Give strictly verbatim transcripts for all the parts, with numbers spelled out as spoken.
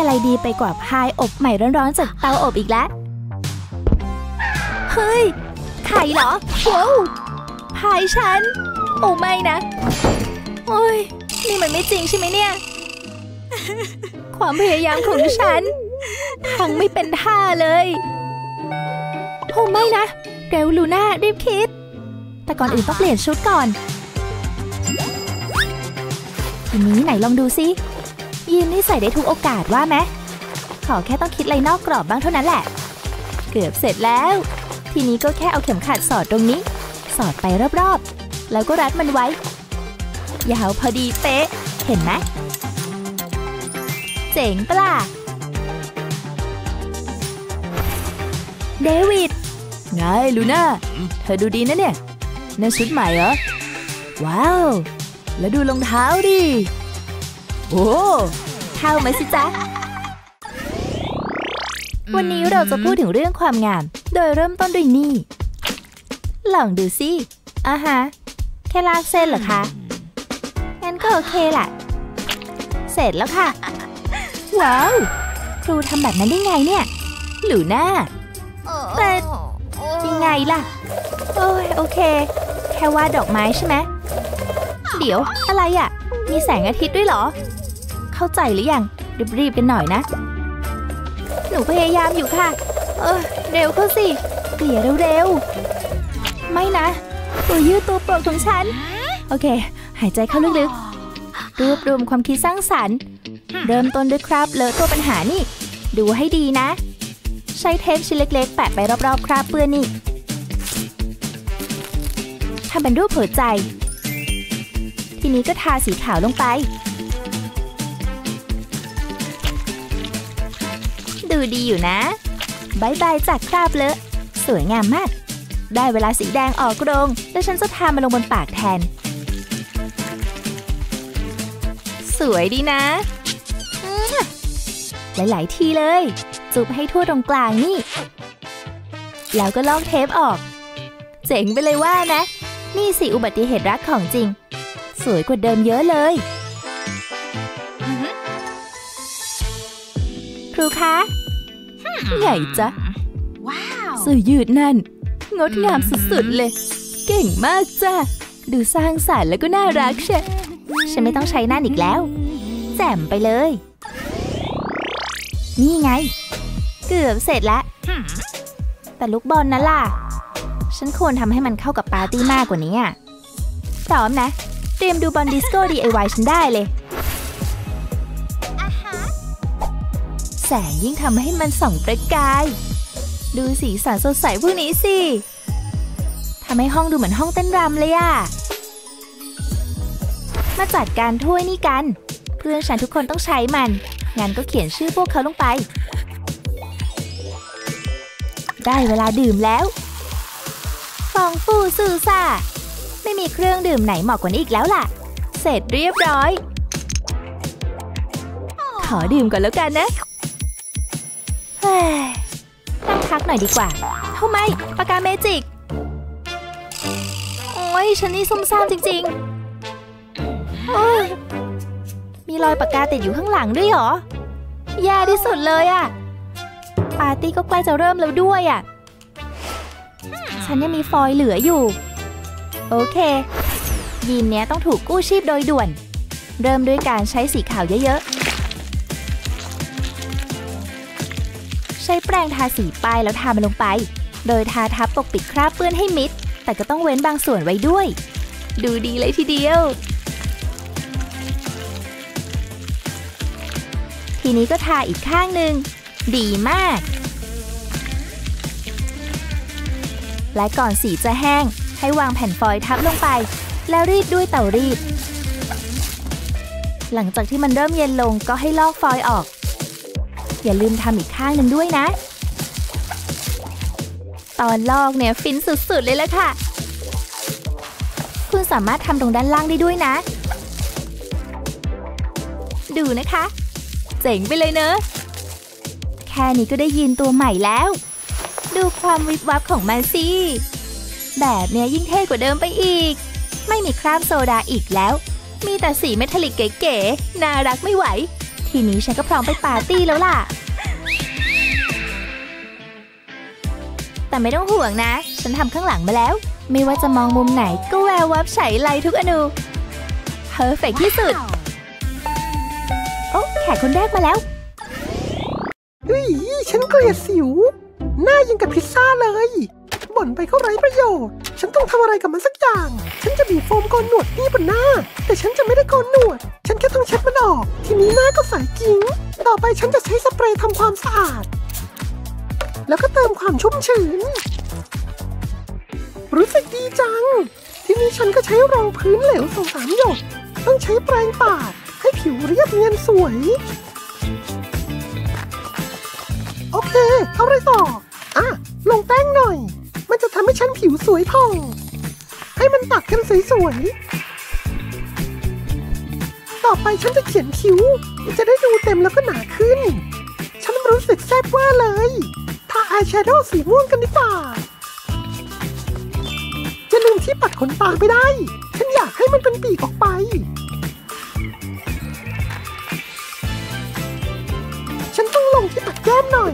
อะไรดีไปกว่าพายอบใหม่ร้อนๆจากเตาอบอีกแล้วเฮ้ยไข่เหรอว้าวพายฉันโอ้ไม่นะโอ้ยนี่มันไม่จริงใช่ไหมเนี่ยความพยายามของฉันทั้งไม่เป็นท่าเลยโอ้ไม่นะเร็วลูน่ารีบคิดแต่ก่อนอื่นต้องเปลี่ยนชุดก่อนทีนี้ไหนลองดูซิยีนนี่ใส่ได้ทุกโอกาสว่าไหมขอแค่ต้องคิดอะไรนอกกรอบบ้างเท่านั้นแหละเกือบเสร็จแล้วทีนี้ก็แค่เอาเข็มขัดสอดตรงนี้สอดไปรอบๆแล้วก็รัดมันไว้ยาวพอดีเป๊ะเห็นไหมเจ๋งปะล่ะเดวิดไงลูน่าเธอดูดีนะเนี่ยนั่นชุดใหม่เหรอว้าวแล้วดูรองเท้าดิโอ้เข้ามาสิจ๊ะวันนี้เราจะพูดถึงเรื่องความงามโดยเริ่มต้นด้วยนี่ลองดูสิอ่ะฮะแค่ลากเส้นเหรอคะงั้นก็โอเคแหละเสร็จแล้วค่ะว้าวครูทำแบบนั้นได้ไงเนี่ยหลูน่าแต่ยังไงล่ะโอ้ยโอเคแค่วาดดอกไม้ใช่ไหมเดี๋ยวอะไรอ่ะมีแสงอาทิตย์ด้วยเหรอเข้าใจหรือยังรีบๆกันหน่อยนะหนูพยายามอยู่ค่ะเออเร็วเข้าสิเกลี่ยเร็วๆไม่นะตัวยืดตัวโปร่งของฉันโอเคหายใจเข้าลึกๆรวบรวมความคิดสร้างสรรค์เริ่มต้นด้วยคราบเลอะตัวปัญหานี่ดูให้ดีนะใช้เทปชิ้นเล็กๆแปะไปรอบๆคราบเปื้อนนี่ทำเป็นรูปหัวใจทีนี้ก็ทาสีขาวลงไปดูดีอยู่นะบายบายจากคราบเลอะสวยงามมากได้เวลาสีแดงออกโรงแล้วฉันจะทามาลงบนปากแทนสวยดีนะหลายๆทีเลยจุบให้ทั่วตรงกลางนี่แล้วก็ลอกเทปออกเจ๋งไปเลยว่านะนี่สิอุบัติเหตุรักของจริงสวยกว่าเดิมเยอะเลยครูคะใหญ่จ๊ะเสื้อยืดนั่นงดงามสุดๆเลยเก่งมากจ้ะดูสร้างสรรค์แล้วก็น่ารักเชียฉันไม่ต้องใช้นั่นอีกแล้วแจ่มไปเลยนี่ไงเกือบเสร็จแล้วแต่ลูกบอลนั่นล่ะฉันควรทำให้มันเข้ากับปาร์ตี้มากกว่านี้อ่ะพร้อมนะเตรียมดูบอลดิสโก้ ดี ไอ วาย ฉันได้เลยแสงยิ่งทำให้มันส่องประกายดูสีสันสดใสพวกนี้สิทำให้ห้องดูเหมือนห้องเต้นรำเลยอ่ะมาจัดการถ้วยนี่กันเพื่อนฉันทุกคนต้องใช้มันงั้นก็เขียนชื่อพวกเขาลงไปได้เวลาดื่มแล้วฟองฟูซูซ่าไม่มีเครื่องดื่มไหนเหมาะกว่านี้อีกแล้วล่ะเสร็จเรียบร้อยขอดื่มก่อนแล้วกันนะนั่งพักหน่อยดีกว่าทำไมปากกาเมจิกโอ้ยฉันนี่ซุ่มซ่ามจริงๆโอ้ยมีรอยปากกาติดอยู่ข้างหลังด้วยเหรอแย่ที่สุดเลยอะปาร์ตี้ก็ใกล้จะเริ่มแล้วด้วยอะฉันยังมีฟอยล์เหลืออยู่โอเคยีนเนี้ยต้องถูกกู้ชีพโดยด่วนเริ่มด้วยการใช้สีขาวเยอะๆใช้แปรงทาสีป้ายแล้วทามันลงไปโดยทาทับปกปิดคราบเปื้อนให้มิดแต่ก็ต้องเว้นบางส่วนไว้ด้วยดูดีเลยทีเดียวทีนี้ก็ทาอีกข้างหนึ่งดีมากและก่อนสีจะแห้งให้วางแผ่นฟอยล์ทับลงไปแล้วรีดด้วยเตารีดหลังจากที่มันเริ่มเย็นลงก็ให้ลอกฟอยล์ออกอย่าลืมทำอีกข้างหนึ่งด้วยนะตอนลอกเนี่ยฟินสุดๆเลยละค่ะคุณสามารถทำตรงด้านล่างได้ด้วยนะดูนะคะเจ๋งไปเลยเนอะแค่นี้ก็ได้ยีนตัวใหม่แล้วดูความวิบวับของมันสิแบบเนี้ยยิ่งเท่กว่าเดิมไปอีกไม่มีคราบโซดาอีกแล้วมีแต่สีเมทัลลิกเก๋ๆน่ารักไม่ไหว ทีนี้ฉันก็พร้อมไปปาร์ตี้แล้วล่ะแต่ไม่ต้องห่วงนะฉันทำข้างหลังมาแล้วไม่ว่าจะมองมุมไหนก็แวววับฉายไลทุกอนูเพอร์เฟคที่สุดโอ้แขกคนแรกมาแล้วเฮ้ยฉันเกลียดสิวหน้ายังกับพิซซ่าเลยบ่นไปก็ไร้ประโยชน์ฉันต้องทำอะไรกับมันสักอย่างฉันจะบีบโฟมโกนหนวดนี่บนหน้าแต่ฉันจะไม่ได้โกนหนวดฉันแค่ต้องเช็ดมันออกทีนี้หน้าก็ใสกิ้งต่อไปฉันจะใช้สเปรย์ทำความสะอาดแล้วก็เติมความชุ่มชื้นรู้สึกดีจังทีนี้ฉันก็ใช้รองพื้นเหลวสองสามหยดต้องใช้แปรงปาดให้ผิวเรียบเนียนสวยโอเคเอาอะไรต่ออ่ะลงแป้งหน่อยมันจะทำให้ฉันผิวสวยผ่องให้มันตัดกันสวยๆต่อไปฉันจะเขียนคิ้วจะได้ดูเต็มแล้วก็หนาขึ้นฉันรู้สึกแซ่บว่าเลยทาอายแชโดว์สีม่วงกันดีกว่าจะลืมที่ปัดขนตาไม่ได้ฉันอยากให้มันเป็นปีกออกไปฉันต้องลงที่ปัดแก้มหน่อย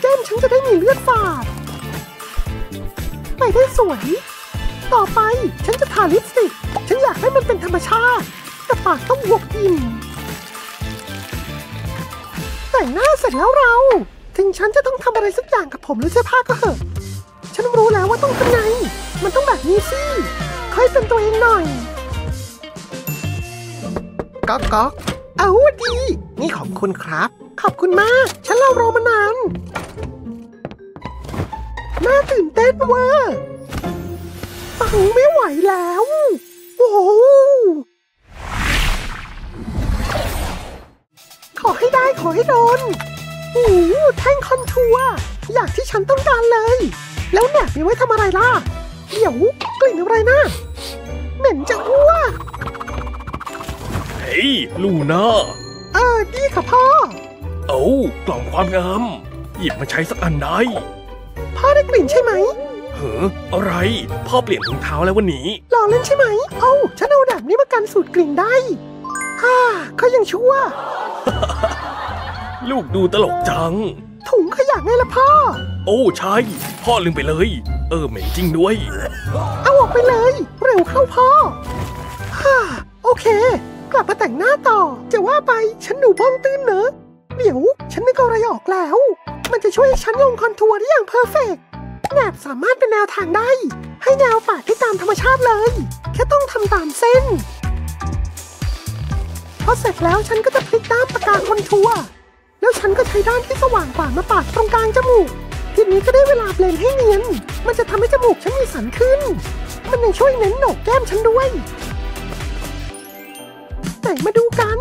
แก้มฉันจะได้มีเลือดฝาดไปได้สวยต่อไปฉันจะทาลิปสติกฉันอยากให้มันเป็นธรรมชาติแต่ปากต้องหวบอิ่มแต่งหน้าเสร็จแล้วเราถึงฉันจะต้องทำอะไรสักอย่างกับผมหรือเสื้อผ้าก็เหอะฉันรู้แล้วว่าต้องทำไงมันต้องแบบนี้สิค่อยเป็นตัวเองหน่อยก๊อกก๊อกเอาดีนี่ของคุณครับขอบคุณมากฉันรอรอมานานน่าตื่นเต้นเวอร์ปังไม่ไหวแล้วโอ้ขอให้ได้ขอให้โดนโอ้โหแท่งคอนทัวร์อย่างที่ฉันต้องการเลยแล้วแหนบไปไว้ทำอะไรล่ะเดี๋ยวกลิ่นอะไรนะเหม็นจะอ้วกเฮ้ยลูน่าเออดีค่ะพ่อเอ้ากล่องความงามหยิบมาใช้สักอันได้พ่อได้กลิ่นใช่ไหมเฮ้ออะไรพ่อเปลี่ยนรองเท้าแล้ววันนี้หล่อเล่นใช่ไหมเอ้าฉันเอาแหนบนี้มากันสูตรกลิ่นได้ฮ่าเขายังชั่ว ลูกดูตลกจังถุงขยะไงล่ะพ่อโอ้ใช่พ่อลืมไปเลยเออเหม็นจริงด้วยเอาออกไปเลยเร็วเข้าพ่อฮ่าโอเคกลับมาแต่งหน้าต่อจะว่าไปฉันดูบ้องตื้นเนอะเดี๋ยวฉันนึกอะไรออกแล้วมันจะช่วยฉันลงคอนทัวร์ได้อย่างเพอร์เฟกต์แนบสามารถเป็นแนวทางได้ให้แนวปาดที่ตามธรรมชาติเลยแค่ต้องทำตามเส้นพอเสร็จแล้วฉันก็จะพลิกด้านปากกาคอนทัวร์แล้วฉันก็ใช้ด้านที่สว่างกว่ามาปาดตรงกลางจมูกทีนี้ก็ได้เวลาเบลนให้เนียนมันจะทำให้จมูกฉันมีสันขึ้นมันยังช่วยเน้นโหนกแก้มฉันด้วยแต่มาดูกัน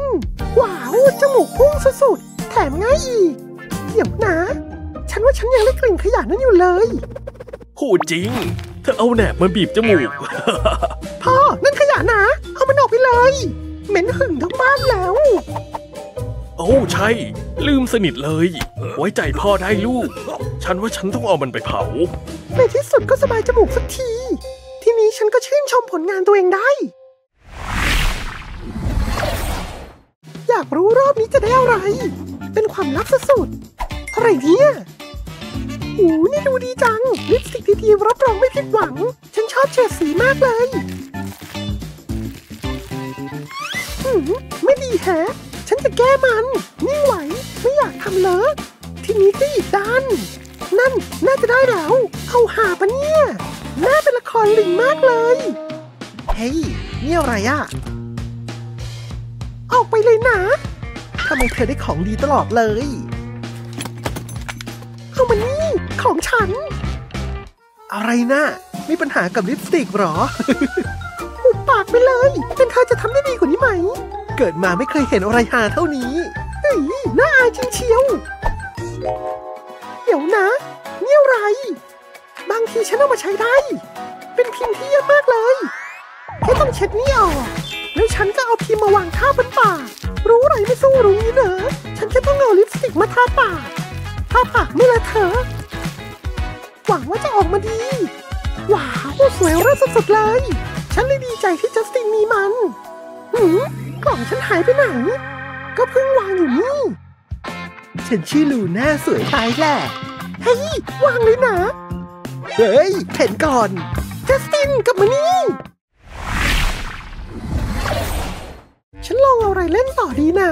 ว้าวจมูกพุ่งสุดๆแถมง่ายอีกเดี๋ยวนะฉันว่าฉันยังได้กลิ่นขยะนั้นอยู่เลยโหจริงเธอเอาแหนบมาบีบจมูก พ่อนั่นขยะนะเอามันออกไปเลยเหม็นหึ่งทั้งบ้านแล้วโอ้ใช่ลืมสนิทเลยไว้ใจพ่อได้ลูกฉันว่าฉันต้องเอามันไปเผาในที่สุดก็สบายจมูกสักทีทีนี้ฉันก็ชื่นชมผลงานตัวเองได้อยากรู้รอบนี้จะได้อะไรเป็นความลับสุดๆอะไรเนี่ยโอ้นี่ดูดีจังลิปสติกดีๆรับรองไม่ผิดหวังฉันชอบเฉดสีมากเลยไม่ดีแฮะฉันจะแก้มันไม่ไหวไม่อยากทำเลยทีนี้ก็อีกด้านนั่นน่าจะได้แล้วเอาหาปะเนี่ยน่าเป็นละครลิงมากเลยเฮ้ยนี่อะไรอะออกไปเลยนะทำไมเธอได้ของดีตลอดเลยเอามานี่ของฉันอะไรนะมีปัญหากับลิปสติกหรอ หุบปากไปเลยเป็นเธอจะทำได้ดีกว่านี้ไหมเกิดมาไม่เคยเห็นอะไรหาเท่านี้เฮ้ยน่าอายจริงเชียวเดี๋ยวนะนี่อะไรบางทีฉันเอามาใช้ได้เป็นพิมพ์ที่เยี่ยมมากเลยแค่ต้องเช็ดนี่ออกแล้วฉันก็เอาพิมพ์มาวางท่าบนปากรู้ไรไม่สู้รู้นี่เนอะฉันแค่ต้องเอาลิปสติกมาทาปากทาปากไม่ละเธอหวังว่าจะออกมาดีว้าวสวยเลิศสุดๆเลยฉันเลยดีใจที่จัสตินมีมันหืมกล่องฉันหายไปไหน ก็เพิ่งวางอยู่นี่ฉันชื่อลูน่าสวยตายแหละเฮ้ยวางเลยนะเฮ้ยเห็นก่อนจัสตินกลับมานี่ฉันลองเอาอะไรเล่นต่อดีนะ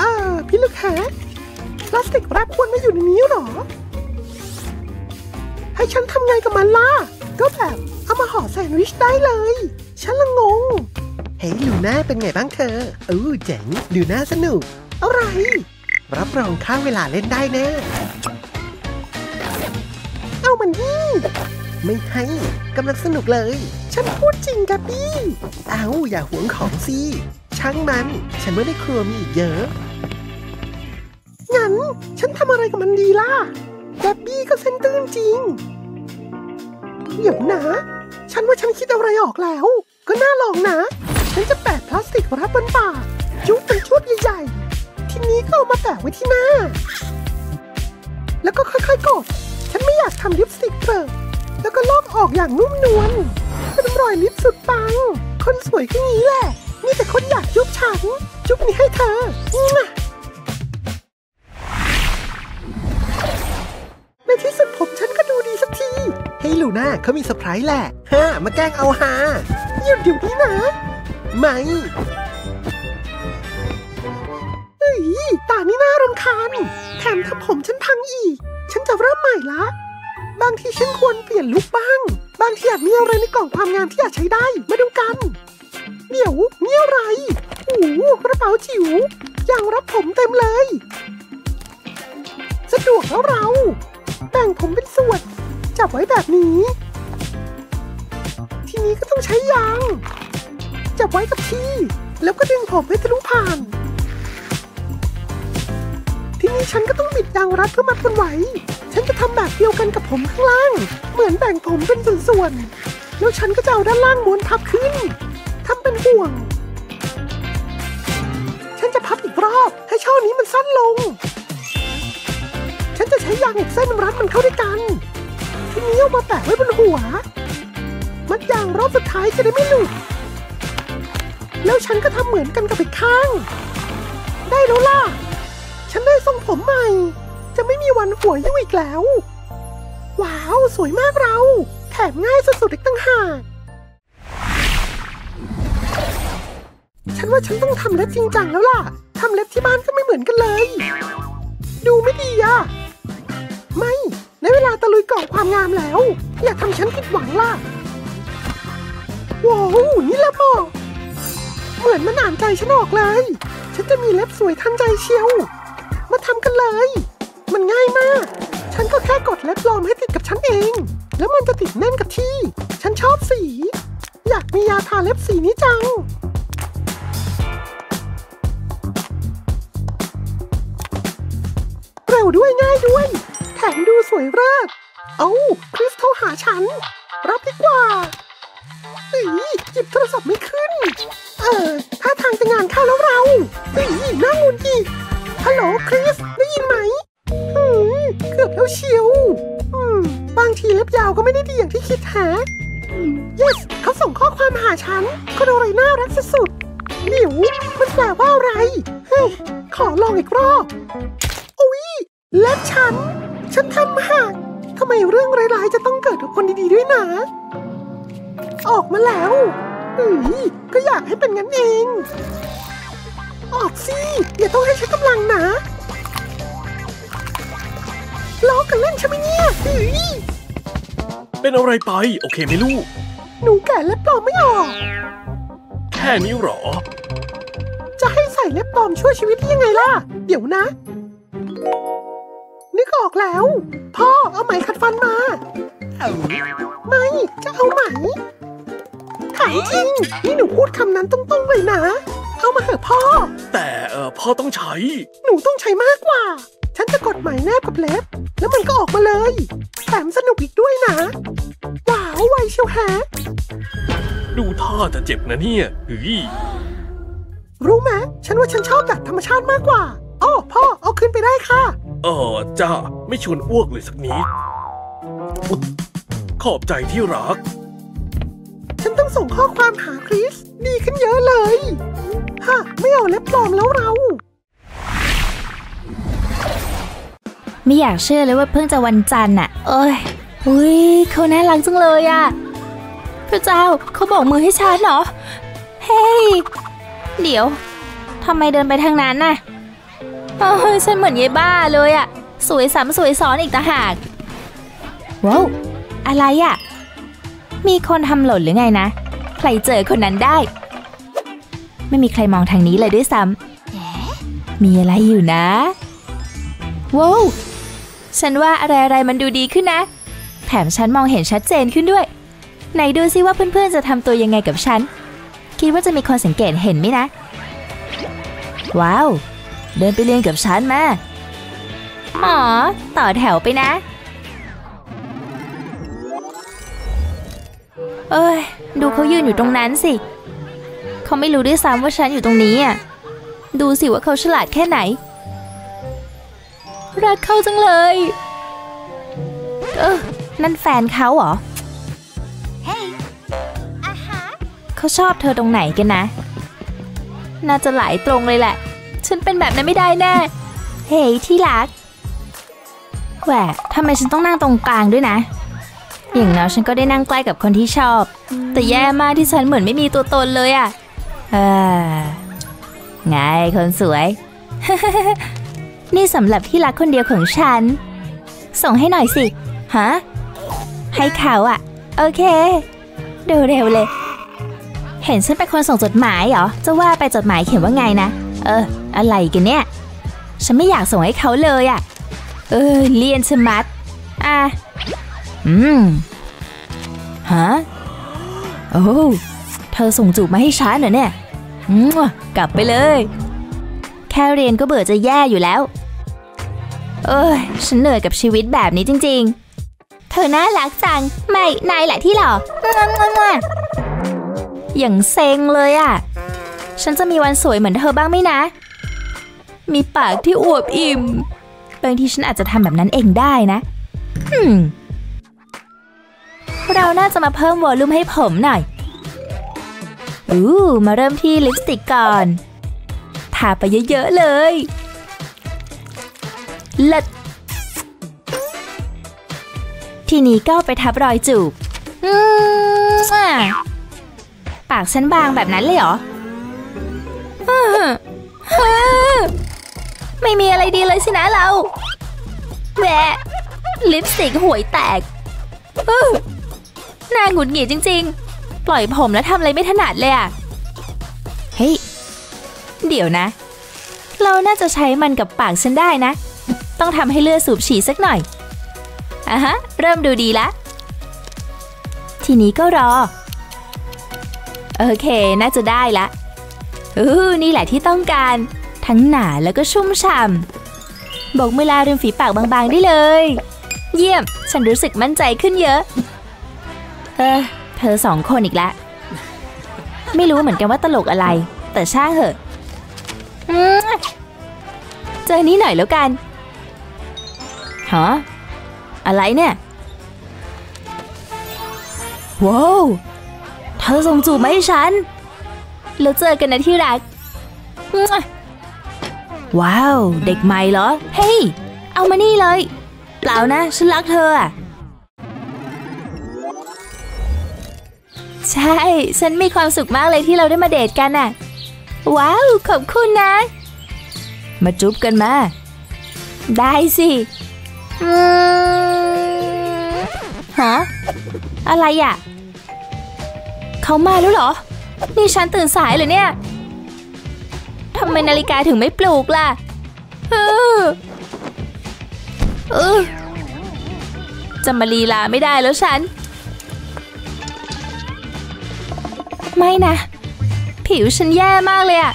เออพี่ลูกค้าพลาสติกแรปควรไม่อยู่ในนี้หรอให้ฉันทำไงกับมันล่ะก็แบบเอามาห่อแซนด์วิชได้เลยฉันละงงเฮ้ยลูน่าเป็นไงบ้างเธออู้เจ๋งลูน่าสนุกอะไรรับรองข้ามเวลาเล่นได้แน่เอามันนี่ไม่ให้กำลังสนุกเลยฉันพูดจริงกับพี่เอาอย่าหวงของสิช่างมันฉันไม่ได้ครัวมีอีกเยอะงั้นฉันทำอะไรกับมันดีล่ะแดบบี้ก็เส้นตื้นจริงเดี๋ยวนะฉันว่าฉันคิดอะไรออกแล้วก็น่าลองนะฉันจะแปะพลาสติกรับบนปากจุ๊บเป็นชุดใหญ่ๆทีนี้ก็เอามาแปะไว้ที่หน้าแล้วก็ค่อยๆกดฉันไม่อยากทำลิปสติกเกอร์แล้วก็ลอกออกอย่างนุ่มนวลเป็นรอยลิปสุดปังคนสวยก็งี้แหละนี่แต่คนอยากจุ๊บฉันจุ๊บนี้ให้เธอในที่สุดผมฉันก็ดูดีสักทีเฮ้ยลูน่าเขามีเซอร์ไพรส์แหละฮ่ามาแกล้งเอาฮาหยุดเดี๋ยวนี้นะไม่เฮ้ยตานี่น่ารำคาญแถมทำผมฉันพังอีกฉันจะเริ่มใหม่ละบางทีฉันควรเปลี่ยนลุคบ้างบางทีอาจมีอะไรในกล่องความงามที่อาจใช้ได้มาดูกันเดี๋ยวนี่อะไรโอ้โหกระเป๋าจิ๋วอย่างรับผมเต็มเลยสะดวกแล้วเราแต่งผมเป็นส่วนจับไว้แบบนี้ทีนี้ก็ต้องใช้ยางจับไว้กับที่แล้วก็ดึงผมให้ทะลุผ่านทีนี้ฉันก็ต้องบิดยางรัดเข้ามากันไว้ฉันจะทำแบบเดียวกันกับผมข้างล่างเหมือนแบ่งผมเป็นส่วนๆแล้วฉันก็จะเอาด้านล่างม้วนพับขึ้นทำเป็นห่วงฉันจะพับอีกรอบให้ช่อนี้มันสั้นลงฉันจะใช้ยางอีกเส้นรัดมันเข้าด้วยกันทีนี้เอามาแปะไว้บนหัวมัดยางรอบสุดท้ายจะได้ไม่หลุดแล้วฉันก็ทำเหมือนกันกับอีกข้างได้แล้วล่ะฉันได้ทรงผมใหม่จะไม่มีวันหัวยุ่ยอีกแล้วว้าวสวยมากเราแถมง่ายสุดๆอีกตั้งหากฉันว่าฉันต้องทำเล็บจริงจังแล้วล่ะทำเล็บที่บ้านก็ไม่เหมือนกันเลยดูไม่ดีอะไม่ในเวลาตะลุยกล่องความงามแล้วอย่าทำฉันผิดหวังล่ะว้าวนี่ละพ่อเหมือนมันอ่านใจฉันออกเลยฉันจะมีเล็บสวยทันใจเชียวมาทำกันเลยมันง่ายมากฉันก็แค่กดเล็บปลอมให้ติดกับฉันเองแล้วมันจะติดแน่นกับที่ฉันชอบสีอยากมียาทาเล็บสีนี้จังเร็วด้วยง่ายด้วยแถมดูสวยเลิศเอ้าคริสโทรหาฉันรับดีกว่าสีหยิบโทรศัพท์ไม่ขึ้นเออถ้าทางจะงานเข้าแล้วเราสีน่าหงุดหงิดฮัลโหลคริสได้ยินไหมเกือบแล้วเชียวบางทีเล็บยาวก็ไม่ได้ดีอย่างที่คิดแฮะ yes เขาส่งข้อความหาฉันคนอะไรน่ารักสุดๆหลิวมันแปลว่าอะไรเฮ้ยขอลองอีกรอบอุ๊ยและฉันฉันทำหักทำไมเรื่องร้ายๆจะต้องเกิดกับคนดีๆด้วยนะออกมาแล้วอุ๊ยก็อยากให้เป็นงั้นเองออกสิอย่าต้องให้ใช้กำลังนะล้อกันเล่นใช่ไหมเนี่ยเป็นอะไรไปโอเคไหมลูกหนูแกะเล็บปลอมไม่ออกแค่นี้หรอจะให้ใส่เล็บปลอมช่วยชีวิตยังไงล่ะเดี๋ยวนะนึกออกแล้วพ่อเอาไหมขัดฟันมาไม่จะเอาไหมถามจริงนี่หนูพูดคำนั้นตรงๆเลยนะเอามาเถอะพ่อแต่เออพ่อต้องใช้หนูต้องใช้มากกว่าฉันจะกดไหมแนบกับเล็บแล้วมันก็ออกมาเลยแถมสนุกอีกด้วยนะว้าวไวเชียวแฮะดูท่าจะเจ็บนะเนี่ยหืยรู้ไหมฉันว่าฉันชอบแบบธรรมชาติมากกว่าอ้อพ่อเอาขึ้นไปได้ค่ะเออจ้าไม่ชวนอ้วกเลยสักนิดขอบใจที่รักฉันต้องส่งข้อความหาคริสดีขึ้นเยอะเลยฮะไม่เอาเล็บปลอมแล้วเรา ไม่อยากเชื่อเลยว่าเพิ่งจะวันจันทร์น่ะเอ้ยอุ้ยเขาน่ารักจังเลยอะพระเจ้าเขาบอกมือให้ฉันเหรอเฮ้ยเดี๋ยวทำไมเดินไปทางนั้นน่ะเออฉันเหมือนยายบ้าเลยอะสวยซ้ำสวยซ้อนอีกต่างหากว้าวอะไรอะมีคนทำหล่นหรือไงนะใครเจอคนนั้นได้ไม่มีใครมองทางนี้เลยด้วยซ้ำมีอะไรอยู่นะว้าวฉันว่าอะไรๆมันดูดีขึ้นนะแถมฉันมองเห็นชัดเจนขึ้นด้วยไหนดูซิว่าเพื่อนๆจะทำตัวยังไงกับฉันคิดว่าจะมีคนสังเกตเห็นไหมนะว้าวเดินไปเรียนกับฉันมาหมอต่อแถวไปนะเอ้ยดูเขายืนอยู่ตรงนั้นสิเขาไม่รู้ด้วยซ้ำว่าฉันอยู่ตรงนี้อ่ะดูสิว่าเขาฉลาดแค่ไหนรักเขาจังเลยเออนั่นแฟนเขาเหรอ hey. uh-huh. เขาชอบเธอตรงไหนกันนะน่าจะหลายตรงเลยแหละฉันเป็นแบบนั้นไม่ได้แน่เฮ้ย hey, ที่รักแหวะทำไมฉันต้องนั่งตรงกลางด้วยนะอย่างน้อยฉันก็ได้นั่งใกล้กับคนที่ชอบแต่แย่มากที่ฉันเหมือนไม่มีตัวตนเลยอ่ะเออไงคนสวย นี่สำหรับที่รักคนเดียวของฉันส่งให้หน่อยสิฮะให้เขาอ่ะโอเคเร็วเร็วเลยเห็นฉันเป็นคนส่งจดหมายเหรอจะว่าไปจดหมายเขียนว่าไงนะเอออะไรกันเนี่ยฉันไม่อยากส่งให้เขาเลยอ่ะเออเลี่ยนชะมัดอ่ะอืมฮะโอ้เธอส่งจูบมาให้ฉันเหรอเนี่ยอืมกลับไปเลยแค่เรียนก็เบื่อจะแย่อยู่แล้วเอ้ยฉันเหนื่อยกับชีวิตแบบนี้จริงๆเธอน่ารักจังไม่นายแหละที่หล่ออย่างเซ็งเลยอ่ะฉันจะมีวันสวยเหมือนเธอบ้างไหมนะมีปากที่อวบอิ่มบางทีฉันอาจจะทำแบบนั้นเองได้นะอืมเราน่าจะมาเพิ่มวอลลุ่มให้ผมหน่อยอู้มาเริ่มที่ลิปสติกก่อนทาไปเยอะๆเลยเลิศทีนี้ก็ไปทับรอยจูบปากฉันบางแบบนั้นเลยเหรอไม่มีอะไรดีเลยสินะเราแหวะลิปสติกห่วยแตกน่าหงุดหงิดจริงๆปล่อยผมแล้วทำอะไรไม่ถนัดเลยอ่ะเฮ้ย เดี๋ยวนะเราน่าจะใช้มันกับปากฉันได้นะต้องทำให้เลือดสูบฉีดสักหน่อยอ่ะฮะเริ่มดูดีละทีนี้ก็รอโอเคน่าจะได้ละอู้นี่แหละที่ต้องการทั้งหนาแล้วก็ชุ่มฉ่ำบอกเวลาริมฝีปากบางๆได้เลยเยี่ยมฉันรู้สึกมั่นใจขึ้นเยอะเออเธอสองคนอีกแล้วไม่รู้เหมือนกันว่าตลกอะไรแต่ช่างเหอะเจอนี้หน่อยแล้วกันฮะอะไรเนี่ยว้าวเธอส่งจูบมาให้ฉันแล้วเจอกันนะที่รักว้าวเด็กใหม่เหรอเฮ้ยเอามานี่เลยเปล่านะฉันรักเธออะใช่ฉันมีความสุขมากเลยที่เราได้มาเดทกันน่ะว้าวขอบคุณนะมาจุ๊บกันมาได้สิฮะอะไรอ่ะเขามาแล้วเหรอนี่ฉันตื่นสายเลยเนี่ยทำไมนาฬิกาถึงไม่ปลุกล่ะเออเออจะมาลีลาไม่ได้แล้วฉันไม่นะผิวฉันแย่มากเลยอ่ะ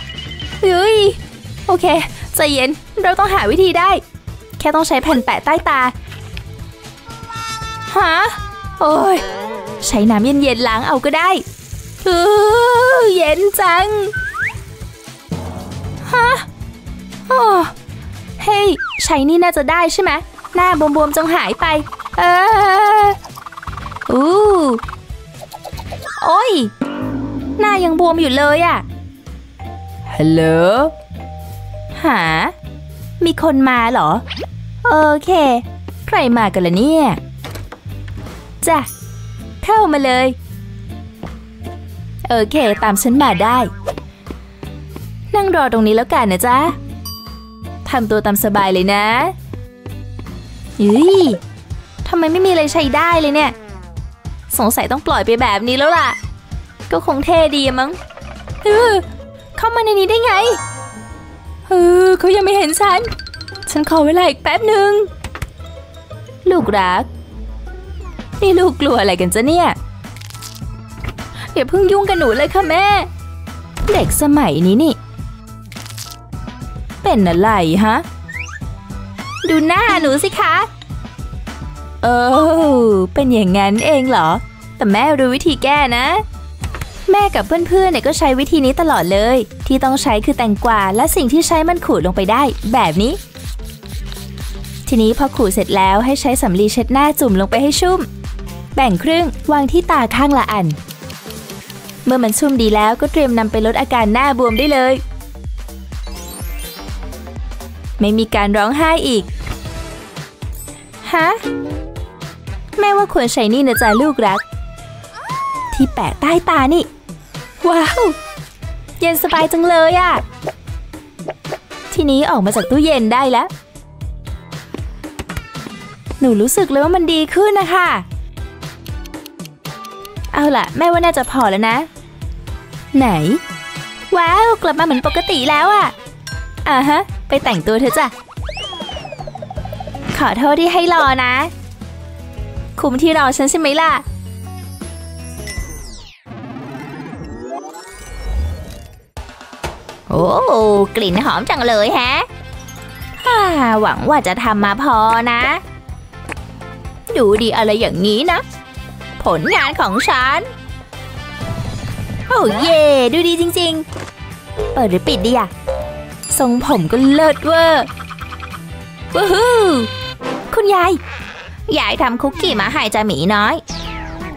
เฮ้ยโอเคใจเย็นเราต้องหาวิธีได้แค่ต้องใช้แผ่นแปะใต้ตาฮะโอ้ยใช้น้ำเย็นๆล้างเอาก็ได้เออเย็นจังฮะโอ้เฮ้ยใช้นี่น่าจะได้ใช่ไหมหน้าบวมๆจงหายไปเอออู้โอ้ยหน้ายังบวมอยู่เลยอ่ะฮัลโหลหามีคนมาเหรอ โอเคใครมากันล่ะเนี่ยจ้ะเข้ามาเลยโอเคตามฉันมาได้นั่งรอตรงนี้แล้วกันนะจ๊ะทำตัวตามสบายเลยนะอุ้ยทำไมไม่มีอะไรใช้ได้เลยเนี่ยสงสัยต้องปล่อยไปแบบนี้แล้วล่ะก็คงเท่ดีมั้งเออเข้ามาในนี้ได้ไงเออเขายังไม่เห็นฉันฉันขอเวลาอีกแป๊บหนึ่งลูกรักนี่ลูกกลัวอะไรกันจ๊ะเนี่ยอย่าเพิ่งยุ่งกับหนูเลยค่ะแม่เด็กสมัยนี้นี่เป็นอะไรฮะดูหน้าหนูสิคะเออเป็นอย่างงั้นเองเหรอแต่แม่รู้วิธีแก้นะแม่กับเพื่อนๆเนี่ยก็ใช้วิธีนี้ตลอดเลยที่ต้องใช้คือแตงกวาและสิ่งที่ใช้มันขูดลงไปได้แบบนี้ทีนี้พอขูดเสร็จแล้วให้ใช้สำลีเช็ดหน้าจุ่มลงไปให้ชุ่มแบ่งครึ่งวางที่ตาข้างละอันเมื่อมันชุ่มดีแล้วก็เตรียมนำไปลดอาการหน้าบวมได้เลยไม่มีการร้องไห้อีกฮะแม่ว่าควรใช้นี่นะจ๊ะลูกรักที่แปะใต้ตานี่ว้าวเย็นสบายจังเลยอ่ะทีนี้ออกมาจากตู้เย็นได้แล้วหนูรู้สึกเลยว่ามันดีขึ้นนะคะเอาล่ะแม่ว่าน่าจะพอแล้วนะไหนว้าวกลับมาเหมือนปกติแล้วอ่ะอ่าฮะไปแต่งตัวเธอจ้ะขอโทษที่ให้รอนะคุ้มที่รอฉันใช่ไหมล่ะโอ้กลิ่นหอมจังเลยแฮะหวังว่าจะทำมาพอนะดูดีอะไรอย่างนี้นะผลงานของฉันโอ้เย่ดูดีจริงๆเปิดหรือปิดดีอะทรงผมก็เลิศเวอร์ว้าวคุณยายยายทำคุกกี้มาให้จ่าหมีน้อย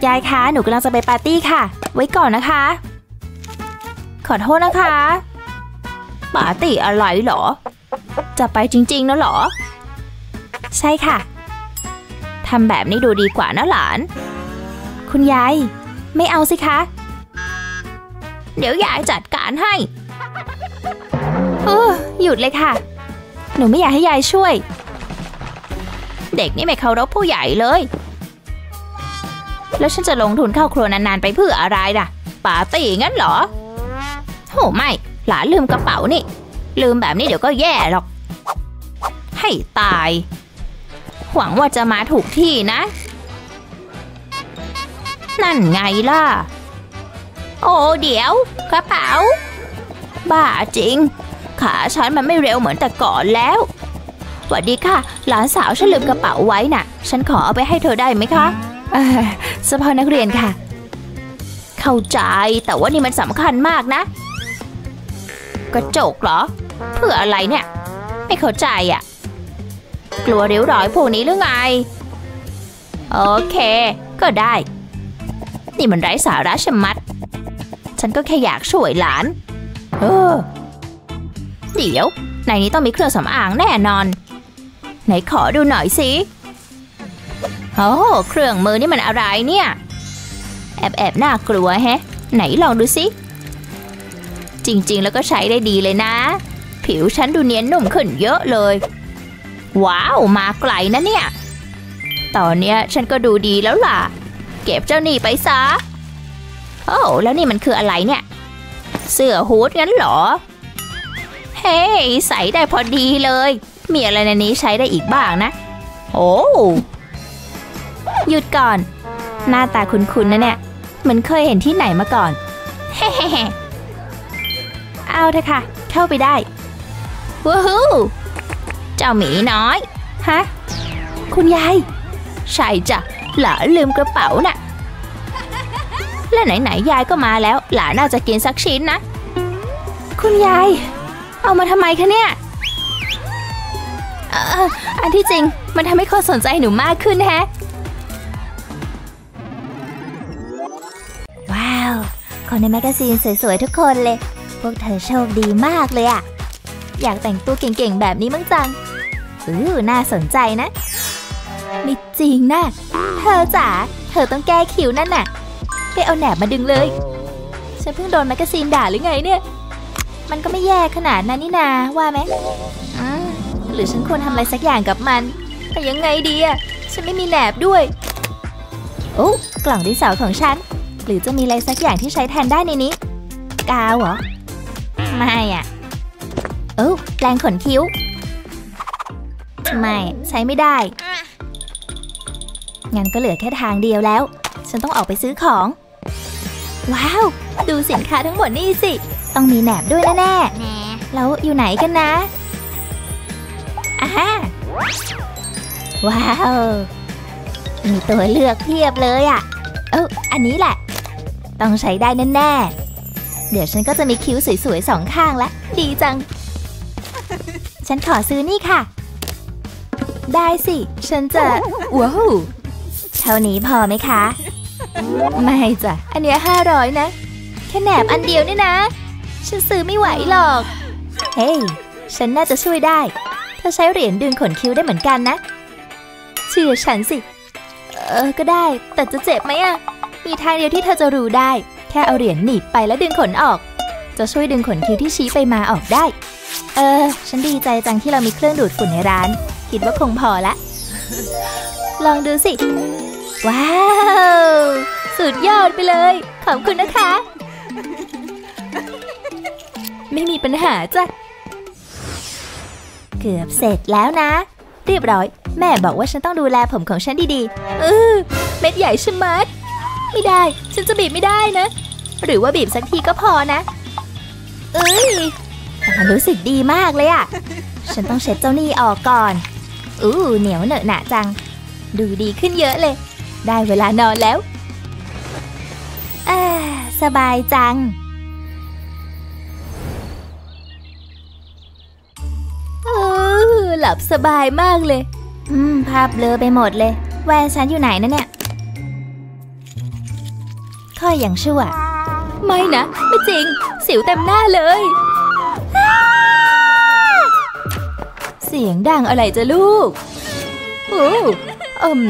ยายคะหนูกำลังจะไปปาร์ตี้ค่ะไว้ก่อนนะคะขอโทษนะคะปาร์ตี้อะไรหรอจะไปจริงๆนะหรอใช่ค่ะทำแบบนี้ดูดีกว่านะหลานคุณยายไม่เอาสิคะเดี๋ยวยายจัดการให้เออหยุดเลยค่ะหนูไม่อยากให้ยายช่วยเด็กนี่ไม่เคารพผู้ใหญ่เลยแล้วฉันจะลงทุนเข้าครัวนานๆไปเพื่ออะไรล่ะปาร์ตี้งั้นเหรอโอ้ไม่หลานลืมกระเป๋านี่ลืมแบบนี้เดี๋ยวก็แย่หรอกให้ตายหวังว่าจะมาถูกที่นะนั่นไงล่ะโอ้เดี๋ยวกระเป๋าบ้าจริงขาฉันมันไม่เร็วเหมือนแต่ก่อนแล้วสวัสดีค่ะหลานสาวฉันลืมกระเป๋าไว้น่ะฉันขอเอาไปให้เธอได้ไหมคะเฉพาะนักเรียนค่ะเข้าใจแต่ว่านี่มันสำคัญมากนะกระจกเหรอเพื่ออะไรเนี่ยไม่เข้าใจอ่ะกลัวริ้วรอยพวกนี้หรือไงโอเคก็ได้นี่มันไร้สาระชะมัดฉันก็แค่อยากช่วยหลานเออเดี๋ยวในนี้ต้องมีเครื่องสำอางแน่นอนไหนขอดูหน่อยสิโอ้เครื่องมือนี่มันอะไรเนี่ยแอบแอบน่ากลัวแฮะไหนลองดูสิจริงๆแล้วก็ใช้ได้ดีเลยนะผิวฉันดูเนียนนุ่มขึ้นเยอะเลยว้าวมาไกลนะเนี่ยตอนเนี้ยฉันก็ดูดีแล้วล่ะเก็บเจ้านี่ไปซะโอ้แล้วนี่มันคืออะไรเนี่ยเสื้อฮูดงั้นเหรอเฮ้ hey, ใส่ได้พอดีเลยมีอะไรในนี้ใช้ได้อีกบ้างนะโอ้หยุดก่อนหน้าตาคุ้นๆนะเนี่ยเหมือนเคยเห็นที่ไหนมาก่อนเฮ้ hey, hey. เอาเถอะค่ะเข้าไปได้ว้าวเจ้าหมีน้อยฮะคุณยายใช่จ้ะหลานลืมกระเป๋าน่ะและไหนๆยายก็มาแล้วหลานน่าจะกินสักชิ้นนะคุณยายเอามาทำไมคะเนี่ยเอออันที่จริงมันทำให้คนสนใจหนูมากขึ้นแฮะว้าวคนในแมกกาซีนสวยๆทุกคนเลยพวกเธอโชคดีมากเลยอะอยากแต่งตัวเก่งๆแบบนี้มั่งจัง อือน่าสนใจนะไม่จริงนะเธอจ๋าเธอต้องแก้คิ้วนั่นน่ะไปเอาแหนบมาดึงเลยฉันเพิ่งโดนแมกกาซีนด่าหรือไงเนี่ยมันก็ไม่แย่ขนาดนั้นนี่นาว่าไหมอืมหรือฉันควรทำอะไรสักอย่างกับมันแต่ยังไงดีอะฉันไม่มีแหนบด้วยโอ้กล่องดินสอของฉันหรือจะมีอะไรสักอย่างที่ใช้แทนได้ในนี้กาวเหรอไม่อ่ะโอ้แปรงขนคิ้วไม่ใช้ไม่ได้งั้นก็เหลือแค่ทางเดียวแล้วฉันต้องออกไปซื้อของว้าวดูสินค้าทั้งหมดนี่สิต้องมีแหนบด้วยแน่ๆแล้วอยู่ไหนกันนะอ่าว้าวมีตัวเลือกเพียบเลยอ่ะเอออันนี้แหละต้องใช้ได้แน่ๆเดี๋ยวฉันก็จะมีคิ้วสวยๆสองข้างแล้วดีจังฉันขอซื้อนี่ค่ะได้สิฉันจะว้าวเท่านี้พอไหมคะไม่จ้ะอันเนี้ยห้าร้อยนะแค่แหนบอันเดียวนี่นะฉันซื้อไม่ไหวหรอกเฮ้ย hey, ฉันน่าจะช่วยได้เธอใช้เหรียญดึงขนคิ้วได้เหมือนกันนะเชื่อฉันสิเออก็ได้แต่จะเจ็บไหมอะมีทางเดียวที่เธอจะรู้ได้แค่เอาเหรียญหนีบไปแล้วดึงขนออกจะช่วยดึงขนคิ้วที่ชี้ไปมาออกได้เออฉันดีใจจังที่เรามีเครื่องดูดฝุ่นในร้านคิดว่าคงพอละลองดูสิว้าวสุดยอดไปเลยขอบคุณนะคะไม่มีปัญหาจ้ะเกือบเสร็จแล้วนะเรียบร้อยแม่บอกว่าฉันต้องดูแลผมของฉันดีๆเออเม็ดใหญ่ชะมัดไม่ได้ฉันจะบีบไม่ได้นะหรือว่าบีบสักทีก็พอนะเอ้ยมันรู้สึกดีมากเลยอะฉันต้องเช็ดเจ้านี่ออกก่อนอู้เหนียวเหนอะหนะจังดูดีขึ้นเยอะเลยได้เวลานอนแล้วอ่าสบายจังเออหลับสบายมากเลยอืมภาพเบลอไปหมดเลยแหวนฉันอยู่ไหนนะเนี่ยข้ออย่างชั่วไม่นะไม่จริงสิวเต็มหน้าเลยเสียงดังอะไรจะลูกโอ้อืม